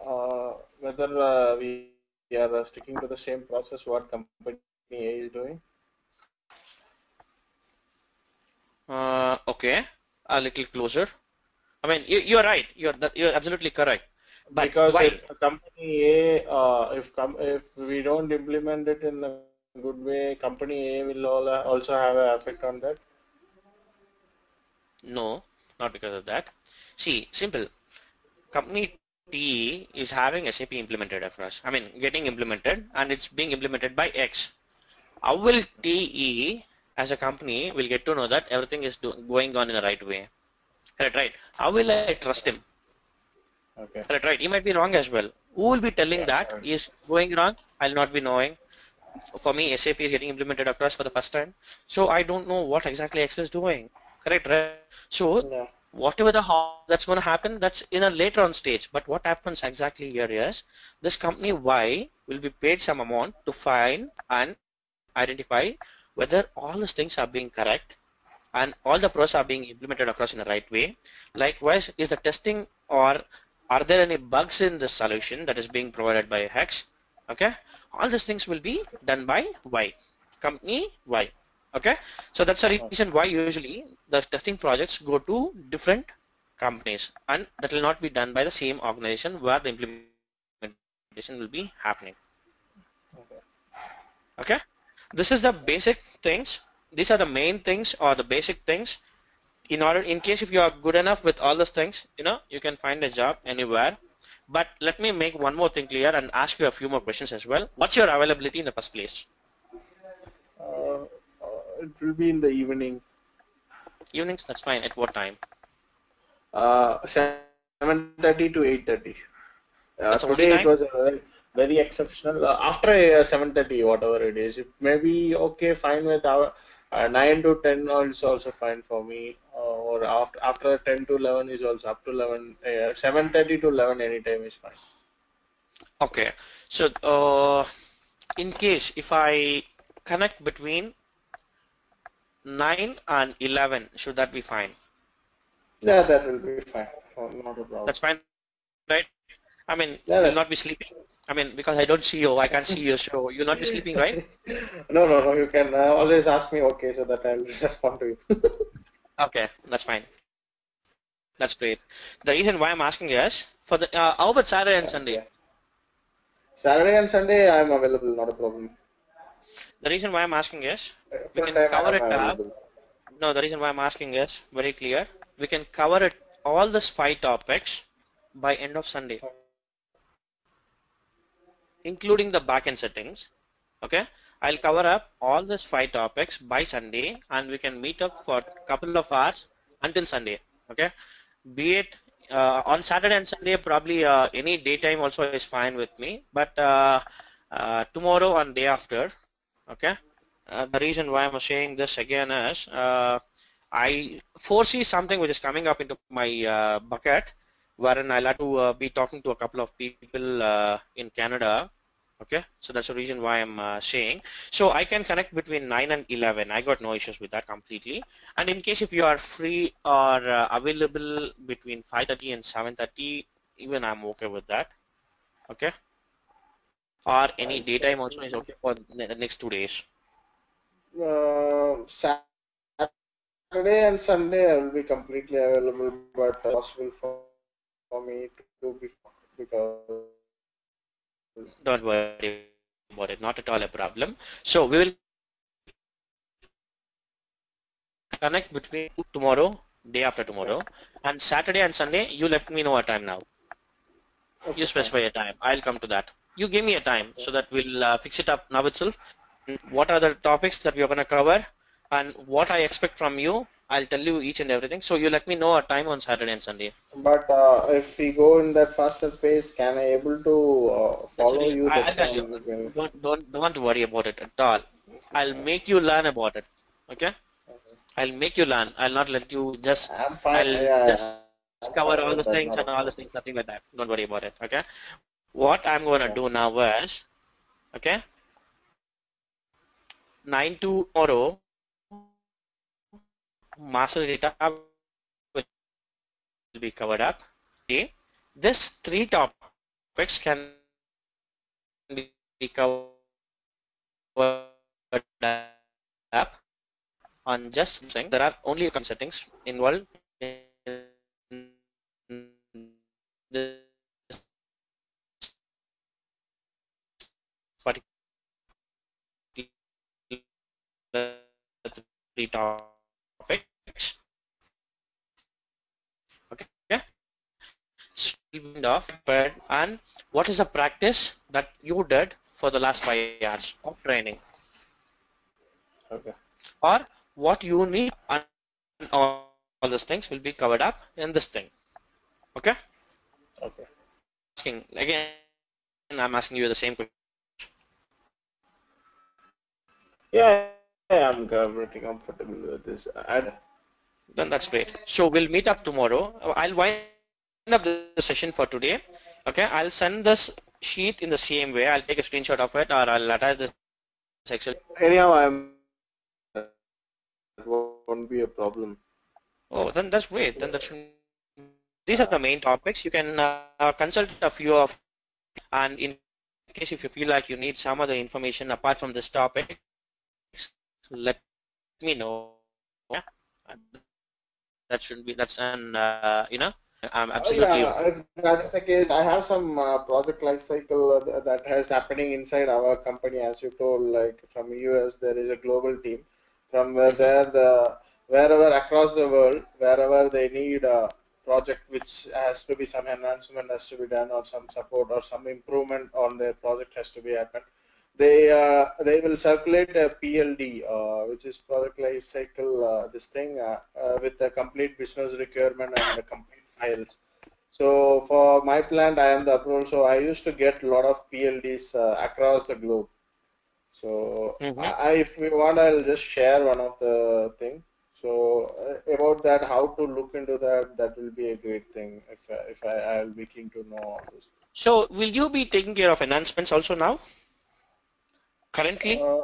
Uh, whether uh, we are sticking to the same process what company A is doing. Uh, okay, a little closer. I mean, you, you're right. You're you're absolutely correct. But because why? If company A, uh, if com if we don't implement it in a good way, company A will all, uh, also have an effect on that. No, not because of that. See, simple. Company T E is having S A P implemented across. I mean, getting implemented, and it's being implemented by X. How will T E as a company will get to know that everything is do going on in the right way? Correct, right? How will I trust him? Okay. Correct, right? He might be wrong as well. Who will be telling yeah, that right. is going wrong? I'll not be knowing. For me, S A P is getting implemented across for the first time, so I don't know what exactly X is doing. Correct, right? So yeah. whatever the how that's going to happen, that's in a later on stage. But what happens exactly here is this company Y will be paid some amount to find and identify whether all these things are being correct and all the processes are being implemented across in the right way. Likewise, is the testing or are there any bugs in the solution that is being provided by X? Okay, all these things will be done by Y, company Y. Okay, so that's the reason why usually the testing projects go to different companies, and that will not be done by the same organization where the implementation will be happening. Okay, this is the basic things. These are the main things or the basic things. In order, in case if you are good enough with all these things, you know, you can find a job anywhere. But let me make one more thing clear and ask you a few more questions as well. What's your availability in the first place? Uh, it will be in the evening. Evenings, that's fine. At what time? Uh, seven thirty to eight thirty. Uh, today it was uh, very exceptional. Uh, after uh, seven thirty, whatever it is, it may be okay, fine with our uh, nine to ten is also fine for me. Uh, or after after ten to eleven is also up to eleven. Uh, seven thirty to eleven anytime is fine. Okay. So uh, in case if I connect between nine and eleven, should that be fine? Yeah, that will be fine. Oh, not a problem. That's fine, right? I mean, yeah, you'll not be sleeping. I mean, because I don't see you, I can't see you, so you'll not be sleeping, right? no, no, no, you can uh, always ask me, okay, so that I will respond to you. Okay, that's fine. That's great. The reason why I'm asking is, for the, uh, how about Saturday and Sunday? Yeah. Saturday and Sunday, I'm available, not a problem. The reason why I'm asking is, we can cover it up. No, the reason why I'm asking is, very clear, we can cover it, all these five topics by end of Sunday, including the backend settings. Okay, I'll cover up all these five topics by Sunday, and we can meet up for a couple of hours until Sunday. Okay, be it uh, on Saturday and Sunday, probably uh, any daytime also is fine with me. But uh, uh, tomorrow and day after, okay. Uh, the reason why I'm saying this again is uh, I foresee something which is coming up into my uh, bucket, wherein I'll have to uh, be talking to a couple of people uh, in Canada. Okay, so that's the reason why I'm uh, saying. So I can connect between nine and eleven. I got no issues with that completely. And in case if you are free or uh, available between five thirty and seven thirty, even I'm okay with that. Okay, or any daytime also is okay for the next two days. Uh, Saturday and Sunday I will be completely available, but possible for for me to be because. Don't worry about it. Not at all a problem. So we will connect between tomorrow, day after tomorrow, and Saturday and Sunday. You let me know a time now. Okay. You specify a time. I'll come to that. You give me a time, okay, so that we'll uh, fix it up now itself. What are the topics that we are going to cover, and what I expect from you, I'll tell you each and everything. So you let me know a time on Saturday and Sunday. But uh, if we go in that faster pace, can I able to uh, follow you? I, I'll tell you. Don't, don't, don't worry about it at all. I'll make you learn about it. Okay? Okay. I'll make you learn. I'll not let you just. I'm fine. I'll yeah, just yeah, I'm cover fine all the things and all the things, nothing like that. Don't worry about it. Okay? What I'm going to yeah. do now is, okay, nine to tomorrow, master data will be covered up. Okay. This three topics can be covered up on just something. There are only some settings involved in the particular three topics. Okay, yeah. And what is the practice that you did for the last five years of training? Okay. Or what you need, and all, all those things will be covered up in this thing. Okay? Okay. Asking again, I'm asking you the same question. Yeah. I'm pretty comfortable with this. I then that's great. So we'll meet up tomorrow. I'll wind up the session for today. Okay, I'll send this sheet in the same way. I'll take a screenshot of it, or I'll attach this section. Anyhow, I'm uh, won't be a problem. Oh, then that's great. Then that should. These are the main topics. You can uh, consult a few of, and in case if you feel like you need some other information apart from this topic, let me know. Yeah. That should be that's an uh, you know I'm absolutely. Oh, yeah. If that is the case, I have some uh, project life cycle that has happening inside our company, as you told. Like from U S, there is a global team. From mm-hmm. there, the wherever across the world, wherever they need a project which has to be some enhancement has to be done, or some support, or some improvement on their project has to be happened. They uh, they will circulate a P L D, uh, which is product life cycle. Uh, this thing uh, uh, with the complete business requirement and the complete files. So for my plant, I am the approval. So I used to get a lot of P L Ds uh, across the globe. So mm-hmm. I, I, if we want, I'll just share one of the thing. So uh, about that, how to look into that, that will be a great thing. If uh, if I I'll be keen to know all this. So will you be taking care of enhancements also now? Currently, uh, no,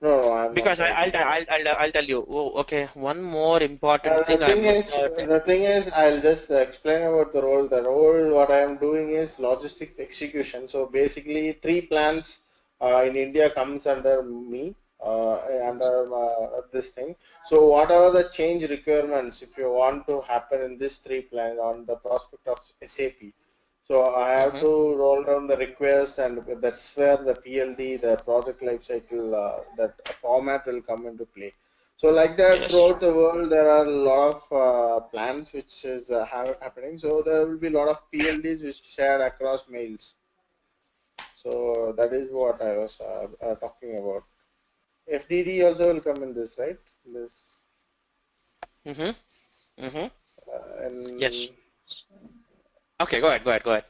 no, because I, I'll, I'll, I'll, I'll tell you. Oh, okay, one more important uh, the thing. thing is, the thing is, I'll just explain about the role. The role, what I am doing is logistics execution. So basically, three plants uh, in India comes under me, uh, under uh, this thing. So whatever the change requirements, if you want to happen in this three plants on the prospect of S A P. So I have mm-hmm. to roll down the request, and that's where the P L D, the project lifecycle, uh, that format will come into play. So like that, yes, throughout the world, there are a lot of uh, plans which is uh, happening. So there will be a lot of P L Ds which share across mails. So that is what I was uh, uh, talking about. F D D also will come in this, right? This. Mhm. Mhm. Uh, and yes. Okay, go ahead, go ahead, go ahead.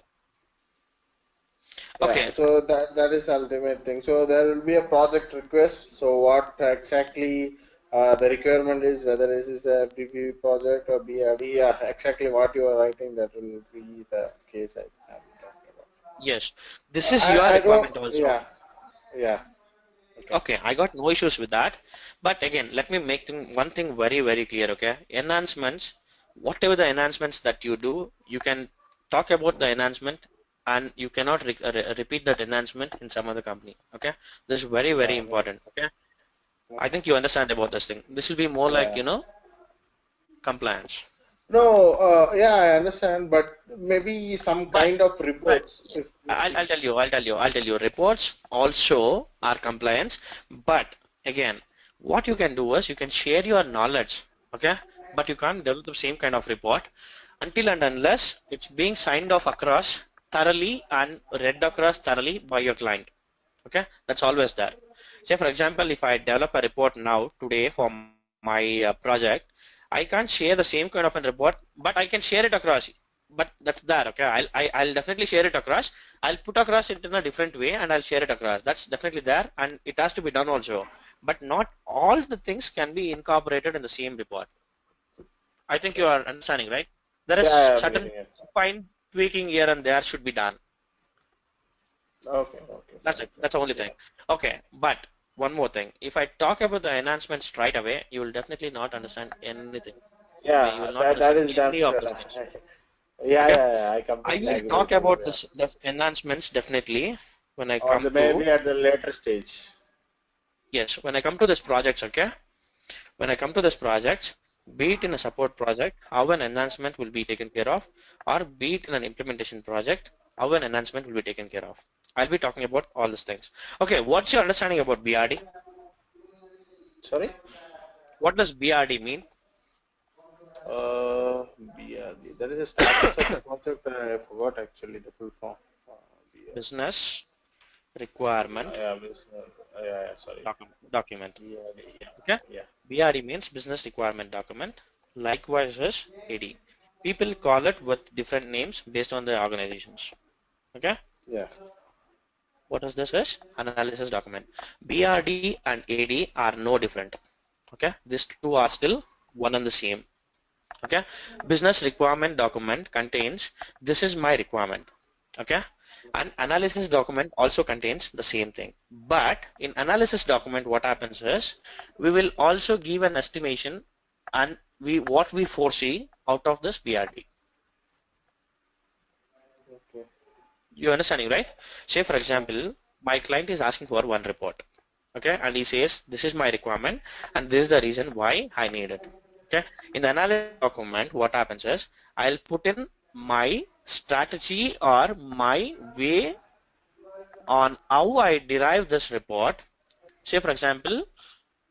Okay. Yeah, so that that is ultimate thing. So there will be a project request. So what exactly uh, the requirement is, whether it is a F D P project or B R D, uh, exactly what you are writing, that will be the case I'm talking about. Yes, this is your I, I requirement also. Yeah, yeah. Okay. Okay, I got no issues with that. But again, let me make thing, one thing very, very clear. Okay, enhancements. Whatever the enhancements that you do, you can talk about the enhancement, and you cannot re re repeat that enhancement in some other company. Okay, this is very very important. Okay, I think you understand about this thing. This will be more like yeah. you know compliance. No, uh, yeah, I understand, but maybe some kind but, of reports. If I'll, I'll tell you, I'll tell you, I'll tell you. Reports also are compliance, but again, what you can do is you can share your knowledge. Okay, but you can't develop the same kind of report until and unless it's being signed off across thoroughly and read across thoroughly by your client. Okay, that's always there. Say for example, if I develop a report now today for my uh, project, I can't share the same kind of a report, but I can share it across. But that's there. Okay, I'll I, I'll definitely share it across. I'll put across it in a different way and I'll share it across. That's definitely there, and it has to be done also. But not all the things can be incorporated in the same report. I think you are understanding, right? There is yeah, certain yeah. fine tweaking here and there should be done. Okay. Okay. That's it. That's the only thing. Okay, but one more thing. If I talk about the enhancements straight away, you will definitely not understand anything. Yeah, okay, you will not that, that is any of the things. Yeah, okay. yeah, yeah, I completely agree. I will talk about yeah. this, the enhancements definitely when I or come the, maybe to maybe at the later stage. Yes, when I come to this projects, okay. When I come to this projects, be it in a support project, how an enhancement will be taken care of, or be it in an implementation project, how an enhancement will be taken care of. I'll be talking about all these things. Okay, what's your understanding about B R D? Sorry? What does B R D mean? Uh, B R D. There is a status of the concept and I forgot actually the full form. Uh, business requirement. Uh, yeah, business, uh, yeah, yeah, sorry. Docu document. B R D, yeah. Okay. Yeah. B R D means business requirement document. Likewise is A D. People call it with different names based on the organizations. Okay. Yeah. What is this? Is analysis document. B R D and A D are no different. Okay. These two are still one and the same. Okay. Business requirement document contains this is my requirement. Okay. An analysis document also contains the same thing. But in analysis document, what happens is we will also give an estimation and we what we foresee out of this B R D. Okay. You understanding, right? Say for example, my client is asking for one report. Okay, and he says this is my requirement and this is the reason why I need it. Okay. In the analysis document, what happens is I'll put in my strategy or my way on how I derive this report. Say for example,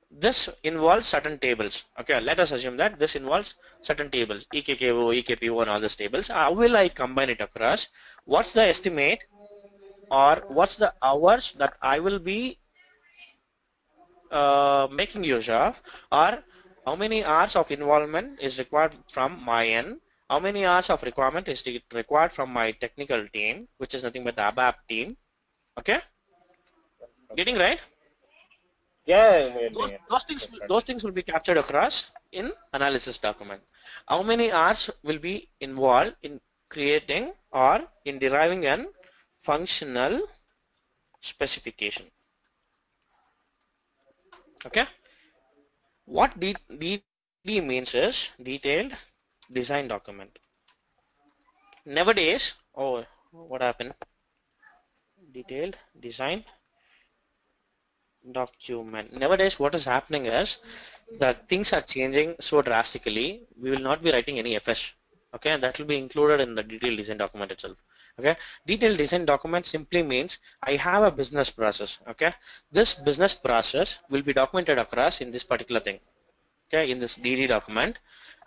this involves certain tables. Okay, let us assume that this involves certain tables, E K K O, E K P O and all these tables. How will I combine it across? What's the estimate or what's the hours that I will be uh, making use of, or how many hours of involvement is required from my end? How many hours of requirement is required from my technical team, which is nothing but the A B A P team? Okay? Getting right? Yeah. yeah, yeah. Those things, those things will be captured across in analysis document. How many hours will be involved in creating or in deriving an functional specification? Okay? What D D means is detailed design document. Nowadays, oh, what happened? Detailed design document. Nowadays, what is happening is that things are changing so drastically. We will not be writing any F S. Okay, and that will be included in the detailed design document itself. Okay, detailed design document simply means I have a business process. Okay, this business process will be documented across in this particular thing. Okay, in this D D document,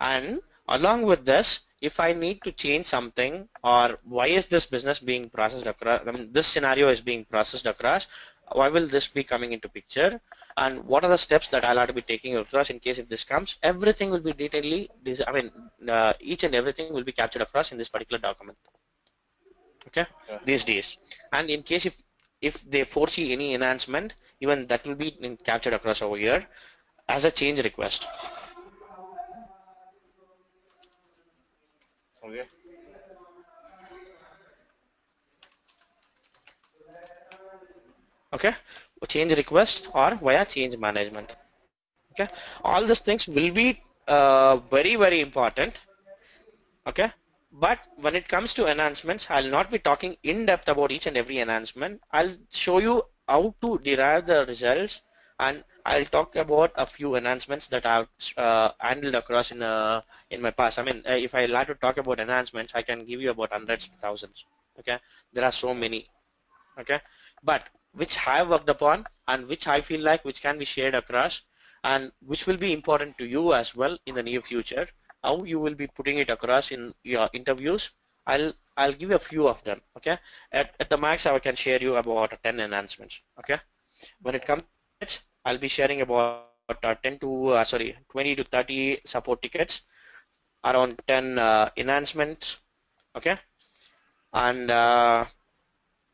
and along with this, if I need to change something or why is this business being processed across? I mean, this scenario is being processed across. Why will this be coming into picture? And what are the steps that I'll have to be taking across in case if this comes? Everything will be detailedly, I mean, uh, each and everything will be captured across in this particular document. Okay, yeah. These days. And in case if if they foresee any enhancement, even that will be in, captured across over here as a change request. Okay. Okay, change request or via change management. Okay, all these things will be uh, very very important. Okay, but when it comes to enhancements, I'll not be talking in depth about each and every enhancement. I'll show you how to derive the results, and I'll talk about a few enhancements that I've uh, handled across in uh, in my past. I mean, if I like to talk about enhancements, I can give you about hundreds of thousands. Okay, there are so many. Okay, but which I have worked upon and which I feel like which can be shared across and which will be important to you as well in the near future, how you will be putting it across in your interviews I'll I'll give you a few of them. Okay, at, at the max I can share you about ten enhancements. Okay, when it comes to it, I'll be sharing about ten to uh, sorry twenty to thirty support tickets, around ten uh, enhancements. Okay, and uh,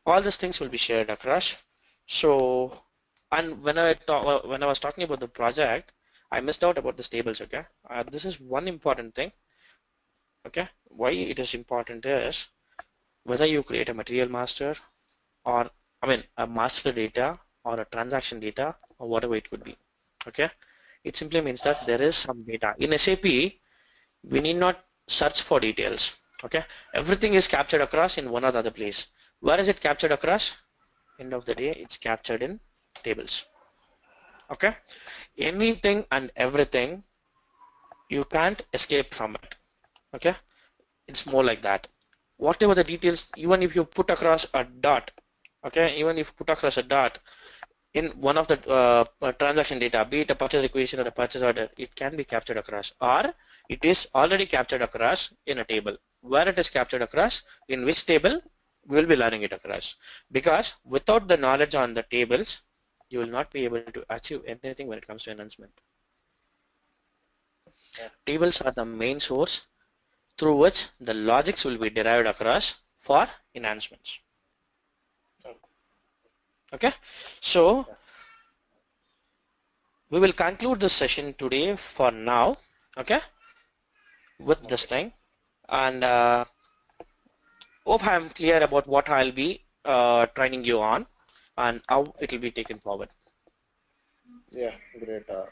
all these things will be shared across. So, and when I talk, when I was talking about the project, I missed out about these tables. Okay, uh, this is one important thing. Okay, why it is important is whether you create a material master or I mean a master data or a transaction data or whatever it could be. Okay, it simply means that there is some data. In S A P, we need not search for details. Okay, everything is captured across in one or the other place. Where is it captured across? End of the day, it's captured in tables. Okay, anything and everything, you can't escape from it. Okay, it's more like that. Whatever the details, even if you put across a dot, okay, even if you put across a dot in one of the uh, transaction data, be it a purchase equation or a purchase order, it can be captured across, or it is already captured across in a table. Where it is captured across, in which table, we will be learning it across, because without the knowledge on the tables, you will not be able to achieve anything when it comes to enhancement. Yeah. Tables are the main source through which the logics will be derived across for enhancements. Okay, so we will conclude this session today for now, okay, with this thing, and uh, hope I am clear about what I'll be uh, training you on and how it will be taken forward. Yeah, great. Uh,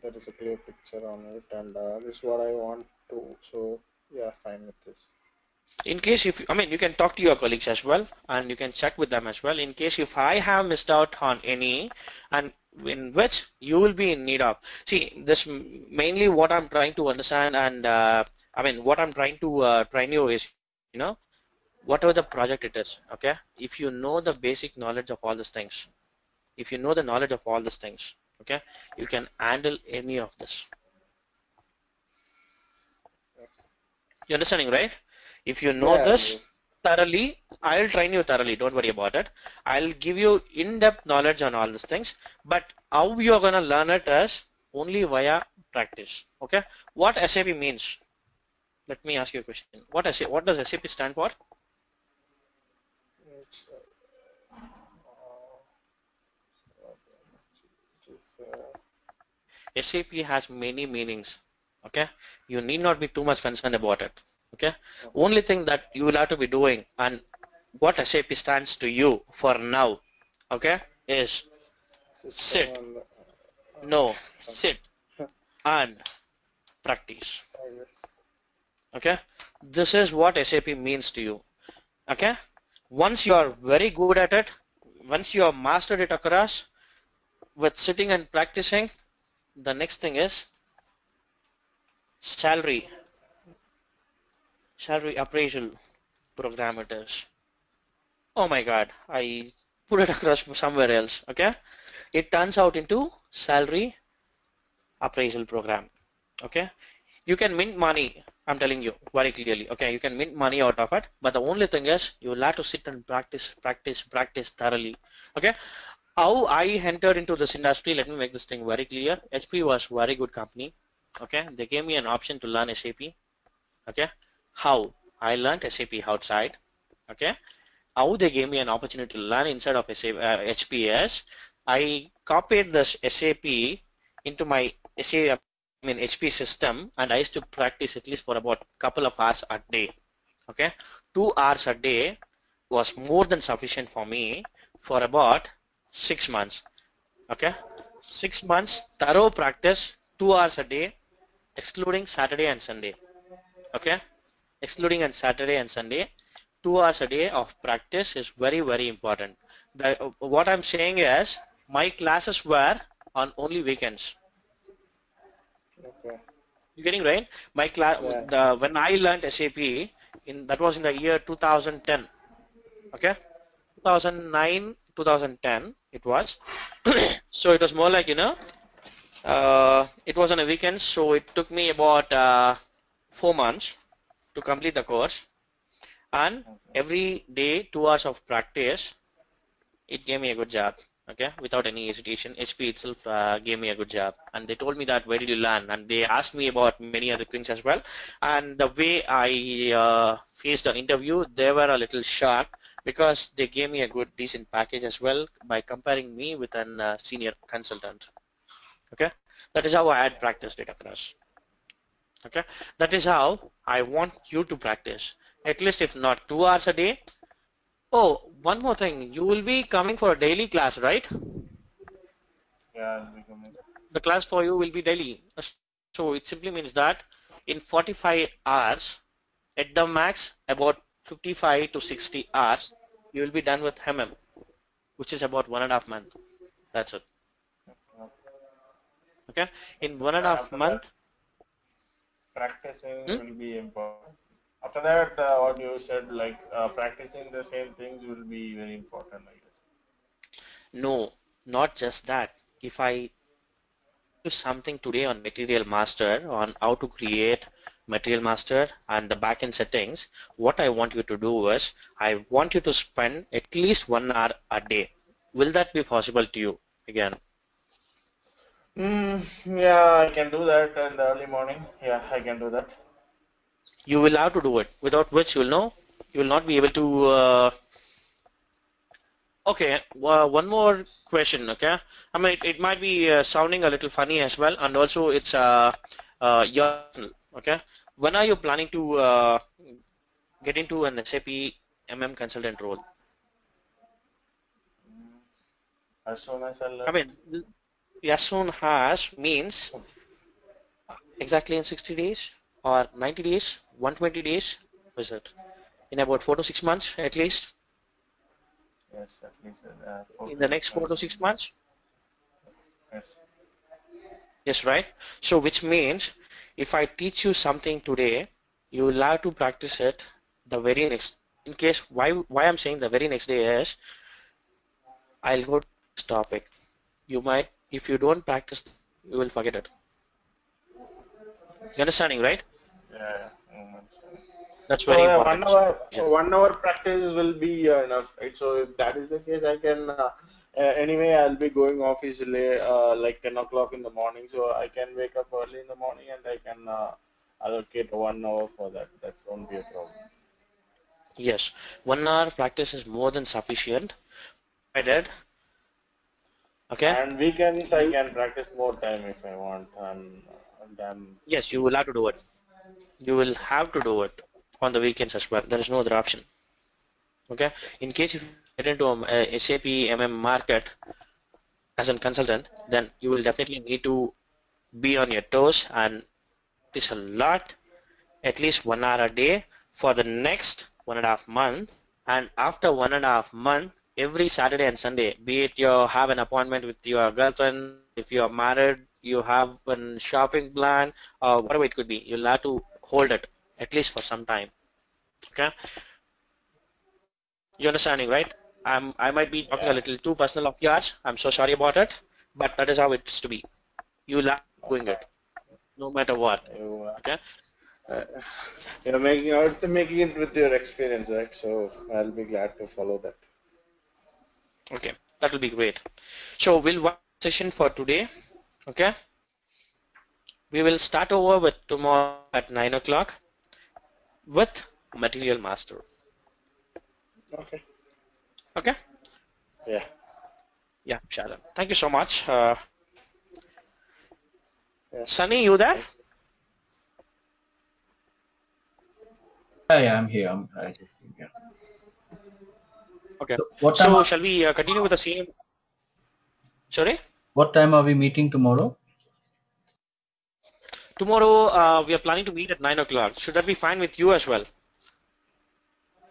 there is a clear picture on it, and uh, this is what I want to, so yeah, fine with this. In case if, I mean, you can talk to your colleagues as well, and you can check with them as well. In case if I have missed out on any, and in which you will be in need of. See, this mainly what I'm trying to understand, and uh, I mean, what I'm trying to uh, train you is, you know, whatever the project it is, okay? If you know the basic knowledge of all these things, if you know the knowledge of all these things, okay, you can handle any of this. You understanding, right? If you know yeah, this thoroughly, I'll train you thoroughly. Don't worry about it. I'll give you in-depth knowledge on all these things. But how you're gonna learn it is only via practice. Okay? What S A P means? Let me ask you a question. What S A P? What does S A P stand for? It's, uh, uh, it's, uh, S A P has many meanings. Okay? You need not be too much concerned about it. Okay, only thing that you will have to be doing, and what S A P stands to you for now, okay, is sit, no, sit and practice. Okay, this is what S A P means to you. Okay, once you are very good at it, once you have mastered it across with sitting and practicing, the next thing is salary. Salary appraisal program it is. Oh my god, I put it across somewhere else. Okay, it turns out into salary appraisal program. Okay, you can mint money, I'm telling you very clearly. Okay, you can mint money out of it, but the only thing is you will have to sit and practice, practice, practice thoroughly. Okay, how I entered into this industry, let me make this thing very clear. H P was very good company. Okay, they gave me an option to learn S A P. Okay, how I learned S A P outside, okay, how they gave me an opportunity to learn inside of S A P, uh, H P S, I copied this S A P into my S A P, I mean H P system, and I used to practice at least for about couple of hours a day, okay, two hours a day was more than sufficient for me for about six months, okay, six months thorough practice, two hours a day, excluding Saturday and Sunday, okay. Excluding on Saturday and Sunday, two hours a day of practice is very, very important. The, what I'm saying is, my classes were on only weekends. Okay. You getting right? My class, yeah. When I learned S A P, in that was in the year two thousand ten. Okay, two thousand nine, two thousand ten it was. So it was more like, you know, uh, it was on a weekend. So it took me about uh, four months to complete the course, and every day two hours of practice, it gave me a good job. Okay, without any hesitation, H P itself uh, gave me a good job, and they told me that where did you learn, and they asked me about many other things as well. And the way I uh, faced the interview, they were a little shocked because they gave me a good, decent package as well by comparing me with an uh, senior consultant. Okay, that is how I had practiced it across. Okay, that is how I want you to practice. At least if not two hours a day. Oh, one more thing. You will be coming for a daily class, right? Yeah, I'll be coming. The class for you will be daily. So it simply means that in forty-five hours, at the max, about fifty-five to sixty hours, you will be done with M M, which is about one and a half month. That's it. Okay. In one and a half month, practicing hmm? will be important. After that, uh, what you said, like uh, practicing the same things will be very important, I guess. No, not just that. If I do something today on Material Master, on how to create Material Master and the backend settings, what I want you to do is, I want you to spend at least one hour a day. Will that be possible to you again? Mm, yeah, I can do that in the early morning. Yeah, I can do that. You will have to do it, without which you will know you will not be able to. Uh, okay, well, one more question. Okay, I mean it, it might be uh, sounding a little funny as well, and also it's uh, uh, your okay. When are you planning to uh, get into an S A P M M consultant role? As soon as I'll, uh... I mean, as soon as means exactly in sixty days. Or ninety days, one hundred twenty days, was it? In about four to six months, at least. Yes, at least. Uh, four in the next four to six months. Yes. Yes, right. So, which means, if I teach you something today, you will have to practice it the very next. In case why why I'm saying the very next day is, I'll go to this topic. You might, if you don't practice, you will forget it. You understanding, right? Yeah. That's very so, uh, important. One hour, so one hour practice will be uh, enough, right? So if that is the case, I can. Uh, uh, anyway, I'll be going office late, uh, like ten o'clock in the morning, so I can wake up early in the morning and I can uh, allocate one hour for that. That won't be a problem. Yes, one hour practice is more than sufficient. I did. Okay. And weekends, I can practice more time if I want. And, Um, yes, you will have to do it. You will have to do it on the weekends as well. There is no other option. Okay. In case if you get into a, a S A P M M market as a consultant, then you will definitely need to be on your toes and practice a lot, at least one hour a day for the next one and a half month. And after one and a half month, every Saturday and Sunday, be it you have an appointment with your girlfriend, if you are married, you have a shopping plan or whatever it could be, you'll have to hold it at least for some time. Okay, you understanding, right? I'm I might be talking yeah. a little too personal of yours. I'm so sorry about it, but that is how it's to be. You'll have to doing it no matter what. Okay, uh, you're making out making it with your experience, right? So I'll be glad to follow that. Okay, that will be great. So we'll one session for today. Okay, we will start over with tomorrow at nine o'clock with Material Master. Okay. Okay? Yeah. Yeah, Sharon. Thank you so much. Uh, yeah. Sunny, you there? Yeah, I'm here. I'm here. Okay. So, what time so shall we uh, continue with the same? Sorry? What time are we meeting tomorrow? Tomorrow uh, we are planning to meet at nine o'clock. Should that be fine with you as well?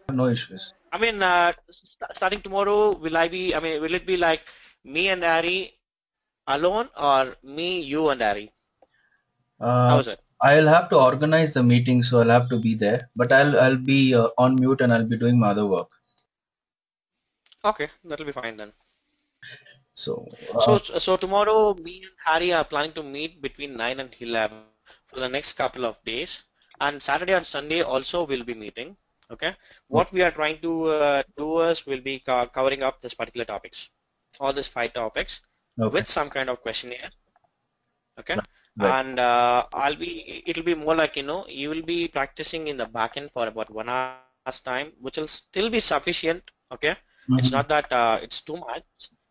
No issues. I mean, uh, st starting tomorrow, will I be, I mean, will it be like me and Ari alone or me, you and Ari? Uh, How is it? I'll have to organize the meeting, so I'll have to be there. But I'll, I'll be uh, on mute and I'll be doing my other work. Okay, that'll be fine then. So, uh, so, so tomorrow me and Hari are planning to meet between nine and eleven for the next couple of days, and Saturday and Sunday also we'll be meeting. Okay, what we are trying to uh, do is we'll be co covering up this particular topics, all these five topics, okay, with some kind of questionnaire. Okay, right. Right. And uh, I'll be, it'll be more like, you know, you will be practicing in the back end for about one hour's time, which will still be sufficient. Okay, mm-hmm. It's not that uh, it's too much.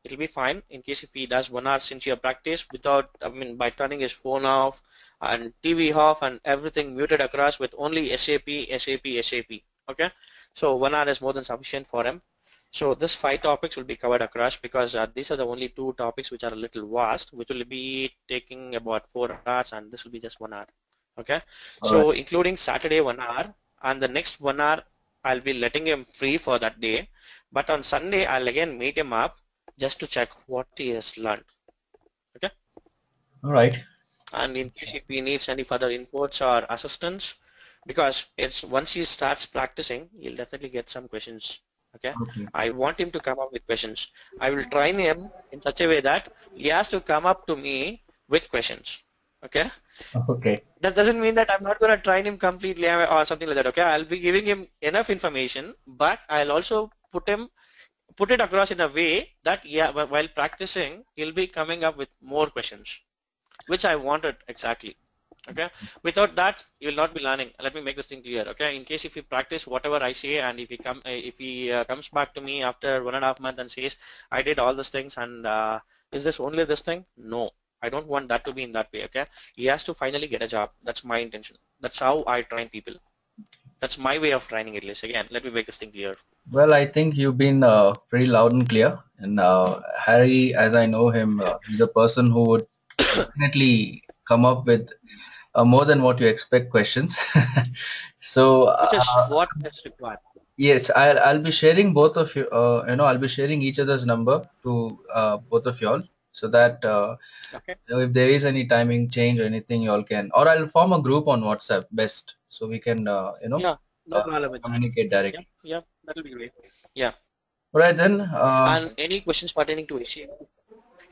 It'll be fine in case if he does one hour since you have practiced without, I mean, by turning his phone off and T V off and everything muted across with only S A P, S A P, S A P. Okay, so one hour is more than sufficient for him. So this five topics will be covered across because uh, these are the only two topics which are a little vast, which will be taking about four hours, and this will be just one hour. Okay, all so right, including Saturday one hour, and the next one hour I'll be letting him free for that day, but on Sunday I'll again meet him up just to check what he has learned. Okay. All right. And in case if he needs any further inputs or assistance, because it's once he starts practicing, he'll definitely get some questions. Okay? Okay, I want him to come up with questions. I will train him in such a way that he has to come up to me with questions. Okay. Okay. That doesn't mean that I'm not going to train him completely or something like that. Okay, I'll be giving him enough information, but I'll also put him, put it across in a way that yeah, while practicing, he'll be coming up with more questions, which I wanted exactly. Okay, without that you will not be learning. Let me make this thing clear. Okay, in case if you practice whatever I say, and if he come if he uh, comes back to me after one and a half month and says I did all these things and uh, is this only this thing? No, I don't want that to be in that way. Okay, he has to finally get a job. That's my intention. That's how I train people. That's my way of training, at least. Again, let me make this thing clear. Well, I think you've been uh, pretty loud and clear, and uh, Harry, as I know him, uh, he's a person who would definitely come up with Uh, more than what you expect questions. So uh, what is required? Yes, I'll, I'll be sharing both of you, uh, you know, I'll be sharing each other's number to uh, both of y'all, so that uh, okay, you know, if there is any timing change or anything, y'all can, or I'll form a group on WhatsApp best, so we can uh, you know, yeah, no problem uh, communicate directly. Yeah, yeah, that'll be great. Yeah. All right then. Uh, and any questions pertaining to issue?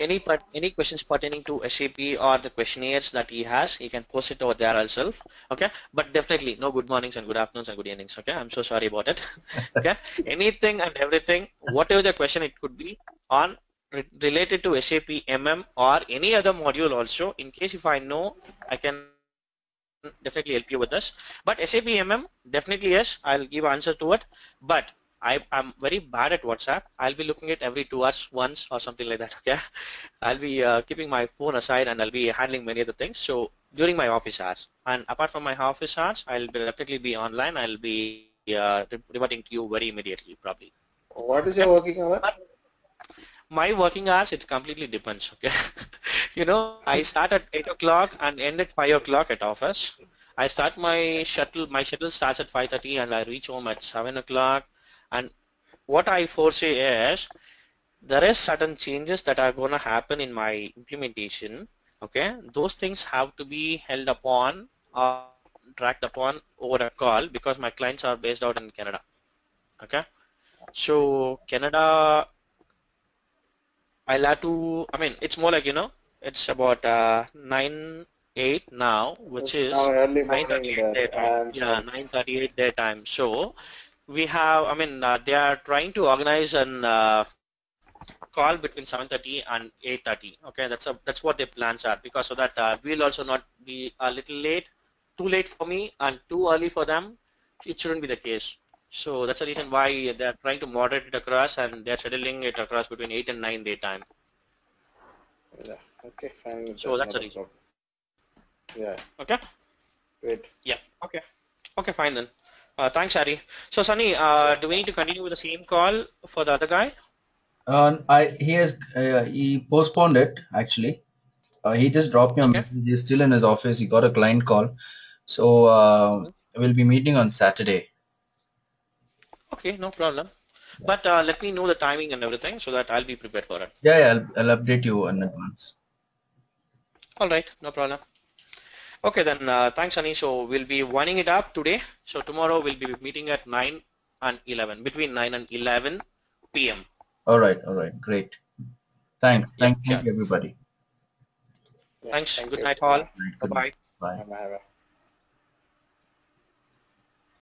Any any questions pertaining to S A P or the questionnaires that he has, he can post it over there himself. Okay, but definitely no good mornings and good afternoons and good evenings. Okay, I'm so sorry about it. Okay, anything and everything, whatever the question it could be on re related to S A P M M or any other module also. In case if I know, I can definitely help you with this. But S A P M M, definitely yes, I'll give answer to it. But I am very bad at WhatsApp. I'll be looking at every two hours once or something like that. Okay, I'll be uh, keeping my phone aside and I'll be handling many other things. So during my office hours, and apart from my office hours, I'll definitely be online. I'll be uh, reverting to you very immediately, probably. What is your working hour? My working hours, it completely depends. Okay, you know, I start at eight o'clock and end at five o'clock at office. I start my shuttle. My shuttle starts at five thirty, and I reach home at seven o'clock. And what I foresee is there is certain changes that are going to happen in my implementation. Okay, those things have to be held upon or tracked upon over a call because my clients are based out in Canada. Okay, so Canada, I'll have to, I mean, it's more like, you know, it's about uh, nine eight now, which it's is nine thirty-eight daytime. Yeah, nine thirty-eight daytime. So we have, I mean, uh, they are trying to organize an uh, call between seven thirty and eight thirty. Okay, that's a, that's what their plans are, because so that uh, we'll also not be a little late, too late for me and too early for them. It shouldn't be the case. So that's the reason why they are trying to moderate it across, and they're scheduling it across between eight and nine daytime. Yeah. Okay. Fine. So that's the reason. Yeah. Okay. Great. Yeah. Okay. Okay. Fine then. Uh, thanks, Harry. So, Sunny, uh, do we need to continue with the same call for the other guy? Uh, I he has uh, he postponed it actually. Uh, he just dropped me a message. He's still in his office. He got a client call, so uh, we'll be meeting on Saturday. Okay, no problem. Yeah. But uh, let me know the timing and everything so that I'll be prepared for it. Yeah, yeah, I'll, I'll update you in advance. All right, no problem. Okay then, uh, thanks Ani. So we'll be winding it up today. So tomorrow we'll be meeting at nine and eleven, between nine and eleven P M All right, all right, great. Thanks, thank you, everybody. Thanks, good night all. Bye-bye. Bye.